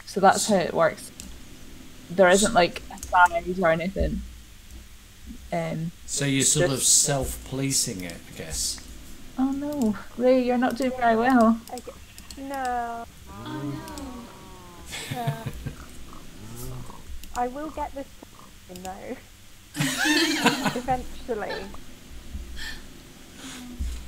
so that's how it works. there isn't like a size or anything. So you're sort of self-policing it, I guess. Oh no, Ray, you're not doing very well. No. Oh no. I will get this though. Eventually.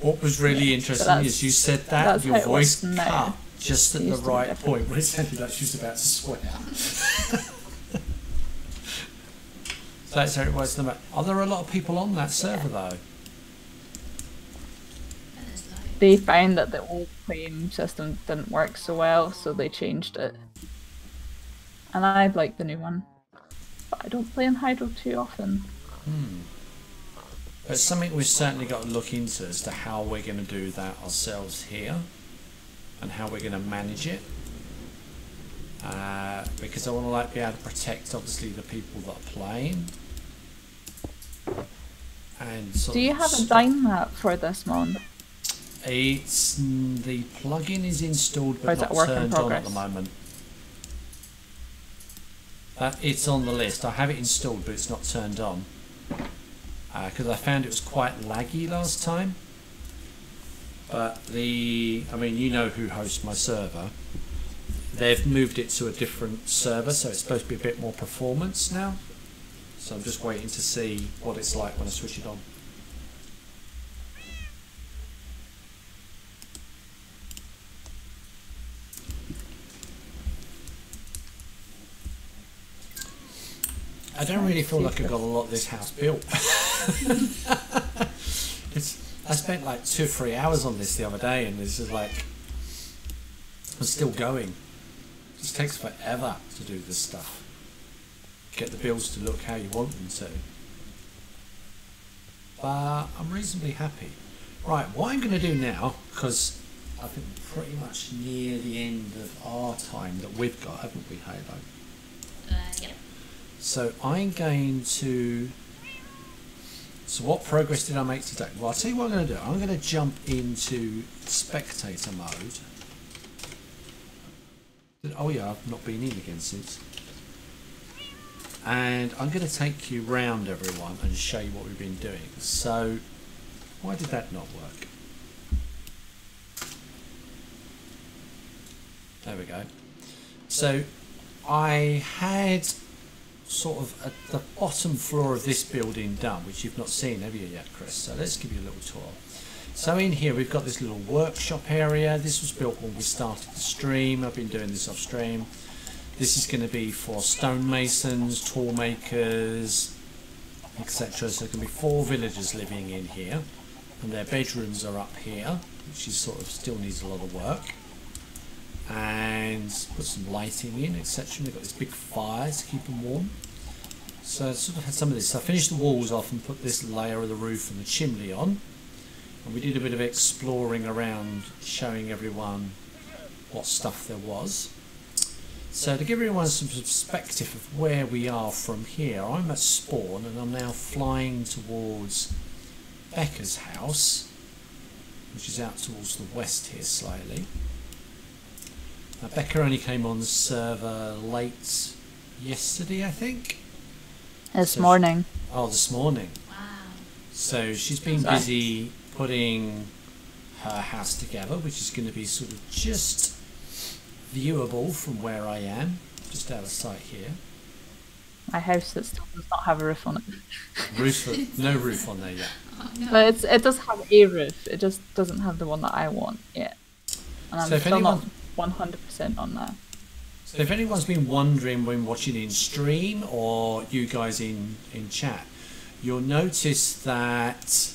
What was really interesting is you said that your voice cut just at the right point when it sounded like she was about to swear. So that's how it was. Are there a lot of people on that server though? They found that the old claim system didn't work so well, so they changed it. And I like the new one. But I don't play on Hydra too often. Hmm. It's something we've certainly got to look into as to how we're going to do that ourselves here. And how we're going to manage it. Because I want to like be able to protect obviously the people that are playing. And sort of do you have a Dynemap for this mod? It's the plugin is installed but not turned on at the moment. It's on the list. I have it installed but it's not turned on because I found it was quite laggy last time. But I mean, you know who hosts my server. They've moved it to a different server, so it's supposed to be a bit more performance now. So I'm just waiting to see what it's like when I switch it on. I don't really feel like I've got a lot of this house built. I spent like 2 or 3 hours on this the other day and this is like, I'm still going. It just takes forever to do this stuff. Get the builds to look how you want them to. But I'm reasonably happy. Right, what I'm going to do now, because I think we're pretty much near the end of our time that we've got, haven't we, Halo? Yeah. So I'm going to... So what progress did I make today? Well, I'll tell you what I'm going to do. I'm going to jump into spectator mode. Oh yeah, I've not been in again since. And I'm going to take you round everyone and show you what we've been doing. So, why did that not work? There we go. So, I had sort of at the bottom floor of this building done, which you've not seen, have you yet, Chris? So let's give you a little tour. So in here we've got this little workshop area. This was built when we started the stream. I've been doing this off stream. This is going to be for stonemasons, tool makers, etc. So there can be 4 villagers living in here, and their bedrooms are up here, which is sort of still needs a lot of work. And put some lighting in, etc. We've got this big fire to keep them warm. So I sort of had some of this. So I finished the walls off and put this layer of the roof and the chimney on. And we did a bit of exploring around, showing everyone what stuff there was. So to give everyone some perspective of where we are from here, I'm at spawn and I'm now flying towards Becca's house, which is out towards the west here slightly. Now Becca only came on the server late yesterday, I think. This morning. Oh, this morning. Wow. So she's been busy putting her house together, which is going to be sort of just viewable from where I am, just out of sight here. My house that still does not have a roof on it. No roof on there yet. Oh, no. But it does have a roof, it just doesn't have the one that I want yet. And I'm still not 100% on that. So if anyone's been wondering when watching in stream or you guys in chat, you'll notice that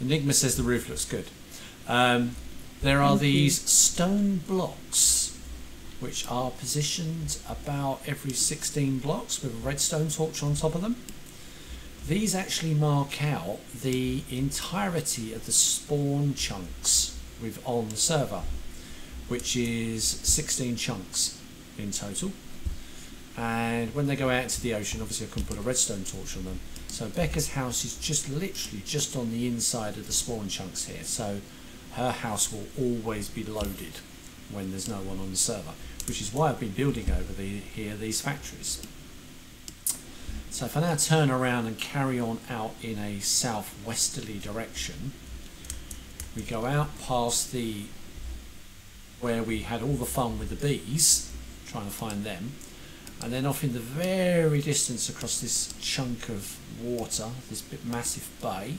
Enigma says the roof looks good. There are these stone blocks which are positioned about every 16 blocks with a redstone torch on top of them. These actually mark out the entirety of the spawn chunks we've on the server, which is 16 chunks in total. And when they go out into the ocean, obviously I can put a redstone torch on them. So Becca's house is just literally just on the inside of the spawn chunks here. So her house will always be loaded when there's no one on the server, which is why I've been building over these factories. So if I now turn around and carry on out in a southwesterly direction, we go out past where we had all the fun with the bees, trying to find them, and then off in the very distance across this chunk of water, this bit massive bay,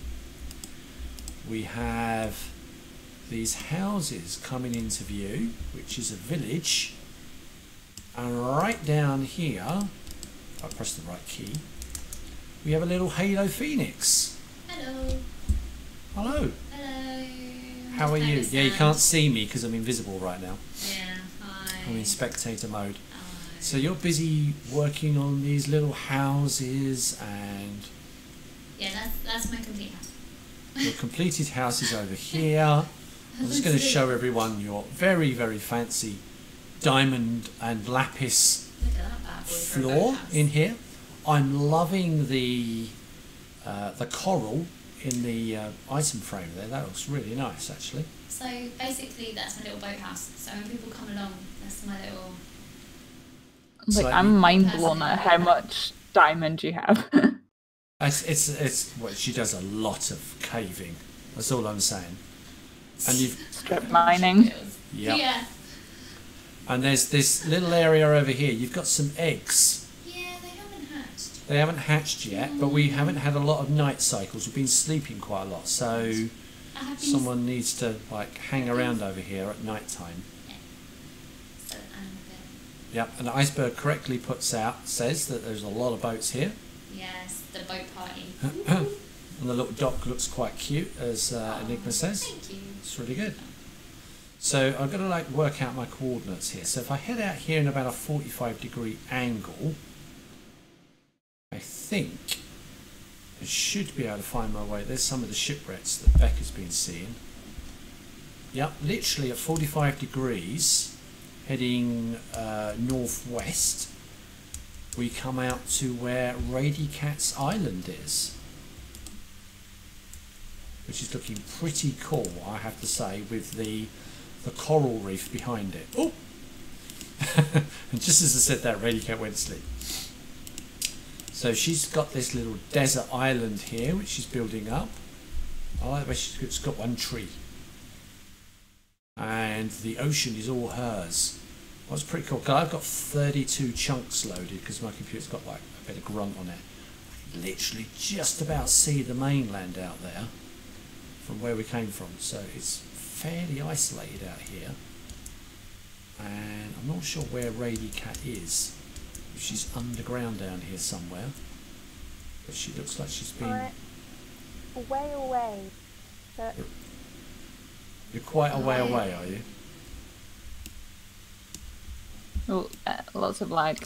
we have these houses coming into view, which is a village, and right down here, I press the right key, we have a little Halo Phoenix. Hello. Hello. Hello. How are you? Yeah, you can't see me because I'm invisible right now. Yeah, hi. I'm in spectator mode. Hi. So you're busy working on these little houses and... Yeah, that's my complete house. Your completed house is over here. I'm just going to show everyone your very, very fancy diamond and lapis floor in here. I'm loving the coral in the item frame there. That looks really nice, actually. So basically, that's my little boathouse. So when people come along, that's my little. Like, I'm mind blown at how much diamond you have. it's well, she does a lot of caving. That's all I'm saying. And you've strip mining. Yep. Yeah. And there's this little area over here. You've got some eggs. Yeah, they haven't hatched. They haven't hatched yet, but we haven't had a lot of night cycles. We've been sleeping quite a lot, so someone needs to like hang around over here at night time. Yeah. So yep, and Iceberg correctly says that there's a lot of boats here. Yes, the boat party. And the little dock looks quite cute, as Enigma says. Thank you. It's really good. So I've got to like work out my coordinates here. So if I head out here in about a 45-degree angle, I think I should be able to find my way. There's some of the shipwrecks that Beck has been seeing. Yep, literally at 45 degrees, heading northwest, we come out to where Radycat's Island is, which is looking pretty cool, I have to say, with the coral reef behind it. Oh! And just as I said that, Radycat went to sleep. So she's got this little desert island here, which she's building up. I like the way she's got one tree. And the ocean is all hers. That's pretty cool. I've got 32 chunks loaded because my computer's got like a bit of grunt on it. I can literally just about see the mainland out there from where we came from. So it's fairly isolated out here, and I'm not sure where Radycat is. She's underground down here somewhere, but she looks like she's been way away. But you're quite a way away, are you? Oh, lots of lag.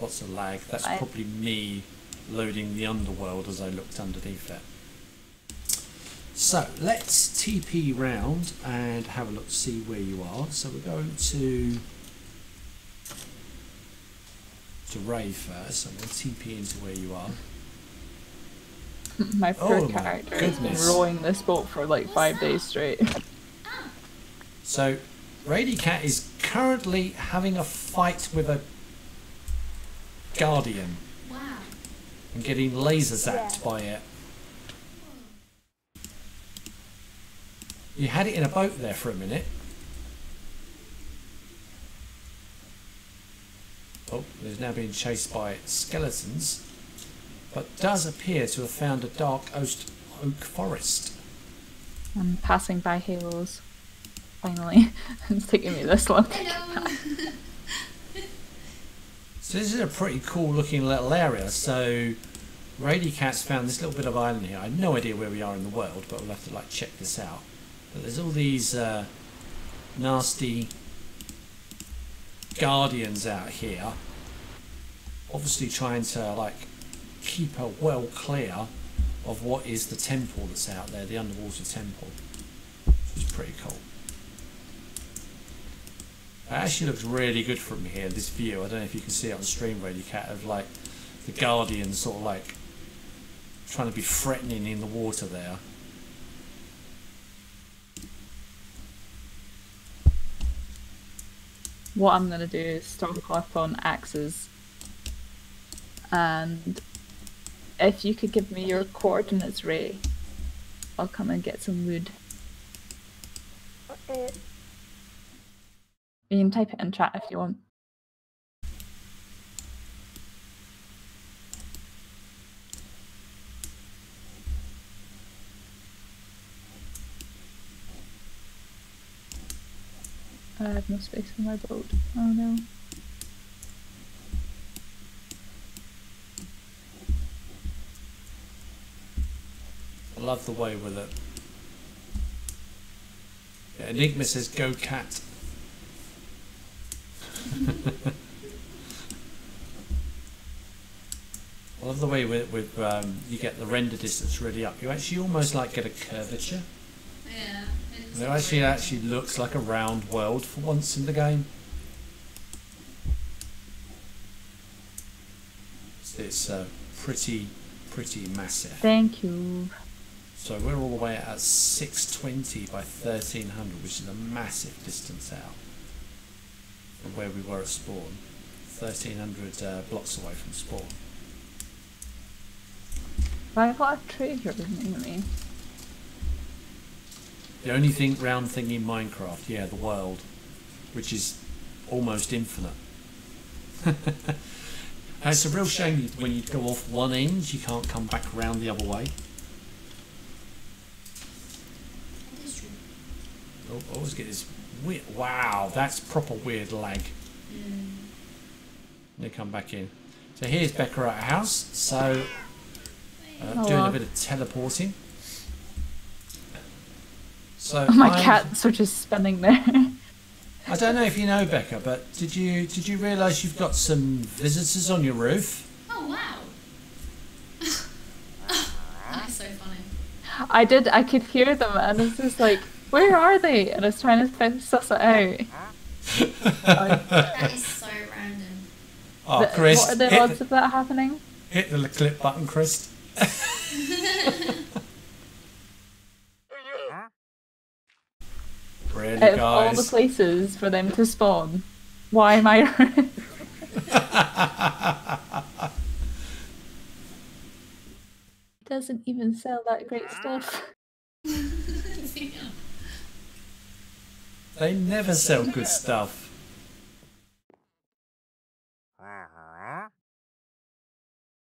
Lots of lag. That's probably me loading the underworld as I looked underneath it. So let's TP round and have a look to see where you are. So we're going to Ray first. I'm going to TP into where you are. My poor character has been rowing this boat for like 5 days straight. So Radycat is currently having a fight with a guardian. Wow. And getting laser zapped by it. You had it in a boat there for a minute. Oh, it's now being chased by skeletons, but does appear to have found a dark oak forest. I'm passing by halos. Finally. It's taking me this long. So this is a pretty cool looking little area. So Radycat's found this little bit of island here. I have no idea where we are in the world, but we'll have to like check this out. But there's all these nasty guardians out here, obviously trying to like keep her well clear of what is the temple that's out there, the underwater temple, which is pretty cool. It actually looks really good from here, this view. I don't know if you can see it on stream, Radycat, of like the guardians sort of like trying to be threatening in the water there. what I'm going to do is stock up on axes. And if you could give me your coordinates, Ray, I'll come and get some wood. Okay. You can type it in chat if you want. I have no space for my boat. Oh no. I love the way with it. Yeah, Enigma says go cat. I love the way with you get the render distance really up. You actually almost like get a curvature. Yeah. It actually looks like a round world for once in the game. So it's pretty massive. Thank you. So we're all the way at 620 by 1300, which is a massive distance out from where we were at spawn. 1300 blocks away from spawn. I've got a tree here with me. The only thing round thing in Minecraft, yeah, the world, which is almost infinite. It's a real shame when you go off one end, you can't come back round the other way. Oh, I always get this weird. Wow, that's proper weird lag. They come back in. So here's Becca at her house. So doing a bit of teleporting. So oh, my cat's sort of spinning there. I don't know if you know, Becca, but did you realise you've got some visitors on your roof? Oh wow! That's so funny. I did. I could hear them, and it's just like, where are they? And I was trying to suss it out. That is so random. Oh, Chris! What are the odds of that happening? Hit the clip button, Chris. Really, out of all the places for them to spawn, why am I? Doesn't even sell that great stuff. They never sell good stuff.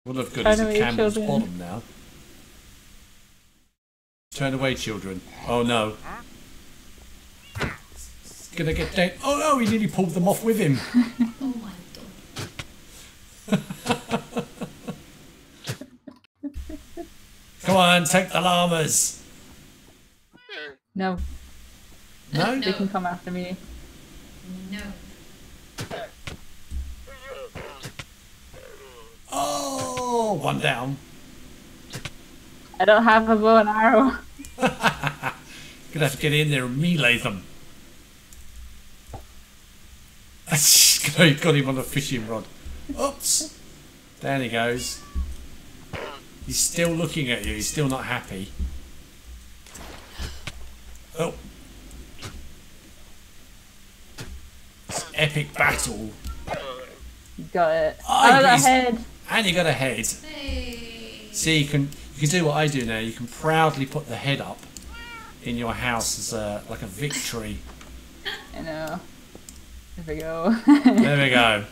Well, look good as the camel's bottom now. Turn away, children. Oh no. Gonna get down. Oh no, he nearly pulled them off with him. Oh my god. Come on, take the llamas. No. No? They can come after me. No. Oh, one down. I don't have a bow and arrow. Gonna have to get in there and melee them. He got him on a fishing rod. Oops! Down he goes. He's still looking at you. He's still not happy. Oh! It's an epic battle. You got it. I got a head. And you got a head. Hey. See, you can do what I do now. You can proudly put the head up in your house as like a victory. I know. There we go. There we go.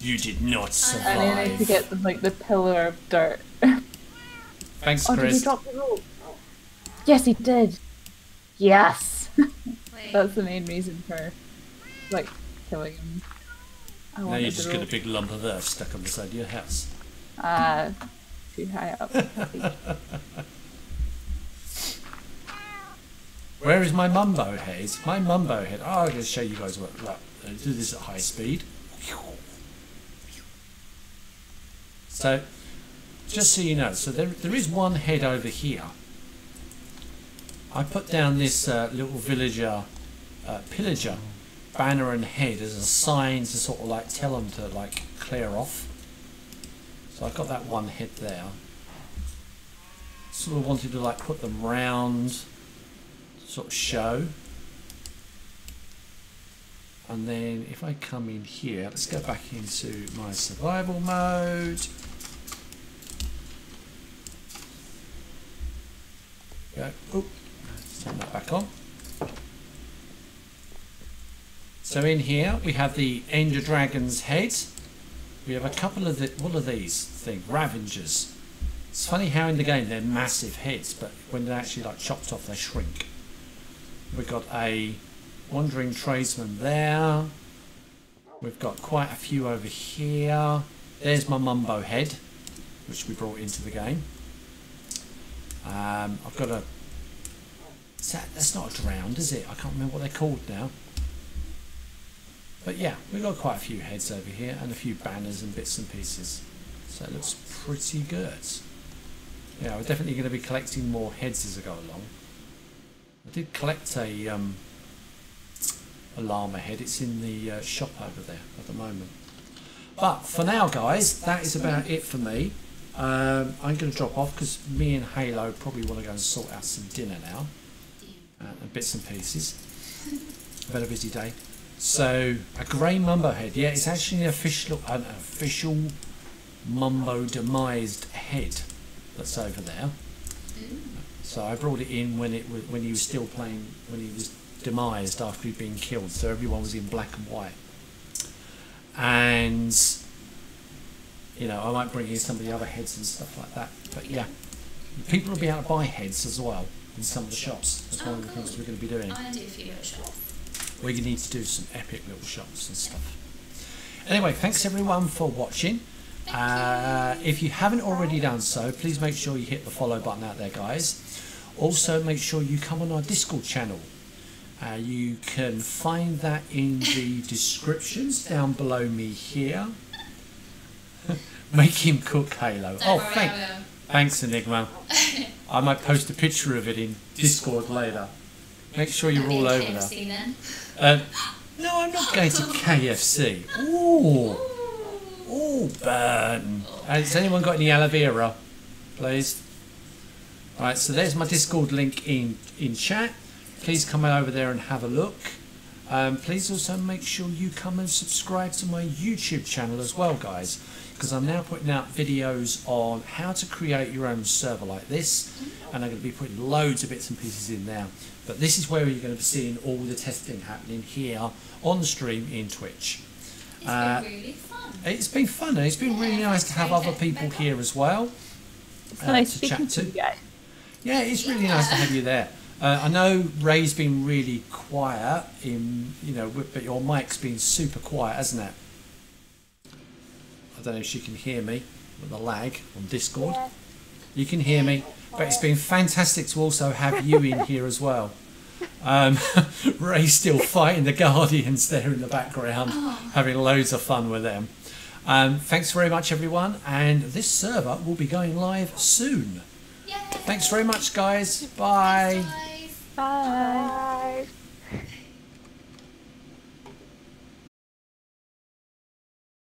You did not survive. I need to get the, like, the pillar of dirt. Thanks, Chris. Oh, did he drop the rope? Yes, he did. Yes. That's the main reason for, like, killing him. Now you just got a big lump of earth stuck on the side of your house. Too high up. Where is my mumbo head? My mumbo head. Oh, I'm going to show you guys what. Look, do this at high speed. So, just so you know, so there is one head over here. I put down this little villager, pillager, banner and head as a sign to sort of like tell them to like clear off. So I've got that one head there. Sort of wanted to like put them round. Sort of show. And then if I come in here, let's go back into my survival mode. Go, oh, let's turn that back on. So in here we have the Ender Dragon's head. We have a couple of the, what are these things? Ravengers. It's funny how in the game they're massive heads, but when they're actually like chopped off, they shrink. We've got a Wandering Tradesman there. We've got quite a few over here. There's my Mumbo head, which we brought into the game. I've got a... that's not a drowned, is it? I can't remember what they're called now. But yeah, we've got quite a few heads over here and a few banners and bits and pieces. So it looks pretty good. Yeah, we're definitely going to be collecting more heads as I go along. I did collect a llama head. It's in the shop over there at the moment. But for now, guys, that is about it for me. I'm going to drop off because me and Halo probably want to go and sort out some dinner now. And bits and pieces. I've had a busy day. So, a grey mumbo head. Yeah, it's actually an official mumbo demised head that's over there. So I brought it in when he was still playing, when he was demised after he'd been killed. So everyone was in black and white. And, you know, I might bring in some of the other heads and stuff like that. But yeah, people will be able to buy heads as well in some of the shops. That's one of the things we're going to be doing. I do a few shops. We need to do some epic little shots and stuff. Anyway, thanks everyone for watching. If you haven't already done so, please make sure you hit the follow button out there, guys. Also, make sure you come on our Discord channel. You can find that in the descriptions down below me here. Make him cook, Halo. Oh, thanks, Enigma. I might post a picture of it in Discord later. Make sure you're all over KFC there. No, I'm not going to KFC. Ooh. Ooh, burn. Has anyone got any aloe vera? Please. Alright, so there's my Discord link in chat. Please come over there and have a look. Please also make sure you come and subscribe to my YouTube channel as well, guys. Because I'm now putting out videos on how to create your own server like this. And I'm going to be putting loads of bits and pieces in there. But this is where you're going to be seeing all the testing happening here on stream in Twitch. It's been really fun. It's been fun. And it's been really nice to have other people here as well. It's nice to chat to. Yeah, it's really nice to have you there. I know Ray's been really quiet, but your mic's been super quiet, hasn't it? I don't know if she can hear me with the lag on Discord. Yeah. You can hear me. But it's been fantastic to also have you in here as well. Ray's still fighting the Guardians there in the background, having loads of fun with them. Thanks very much, everyone. And this server will be going live soon. Yay. Thanks very much, guys. Bye. Thanks, guys. Bye. Bye.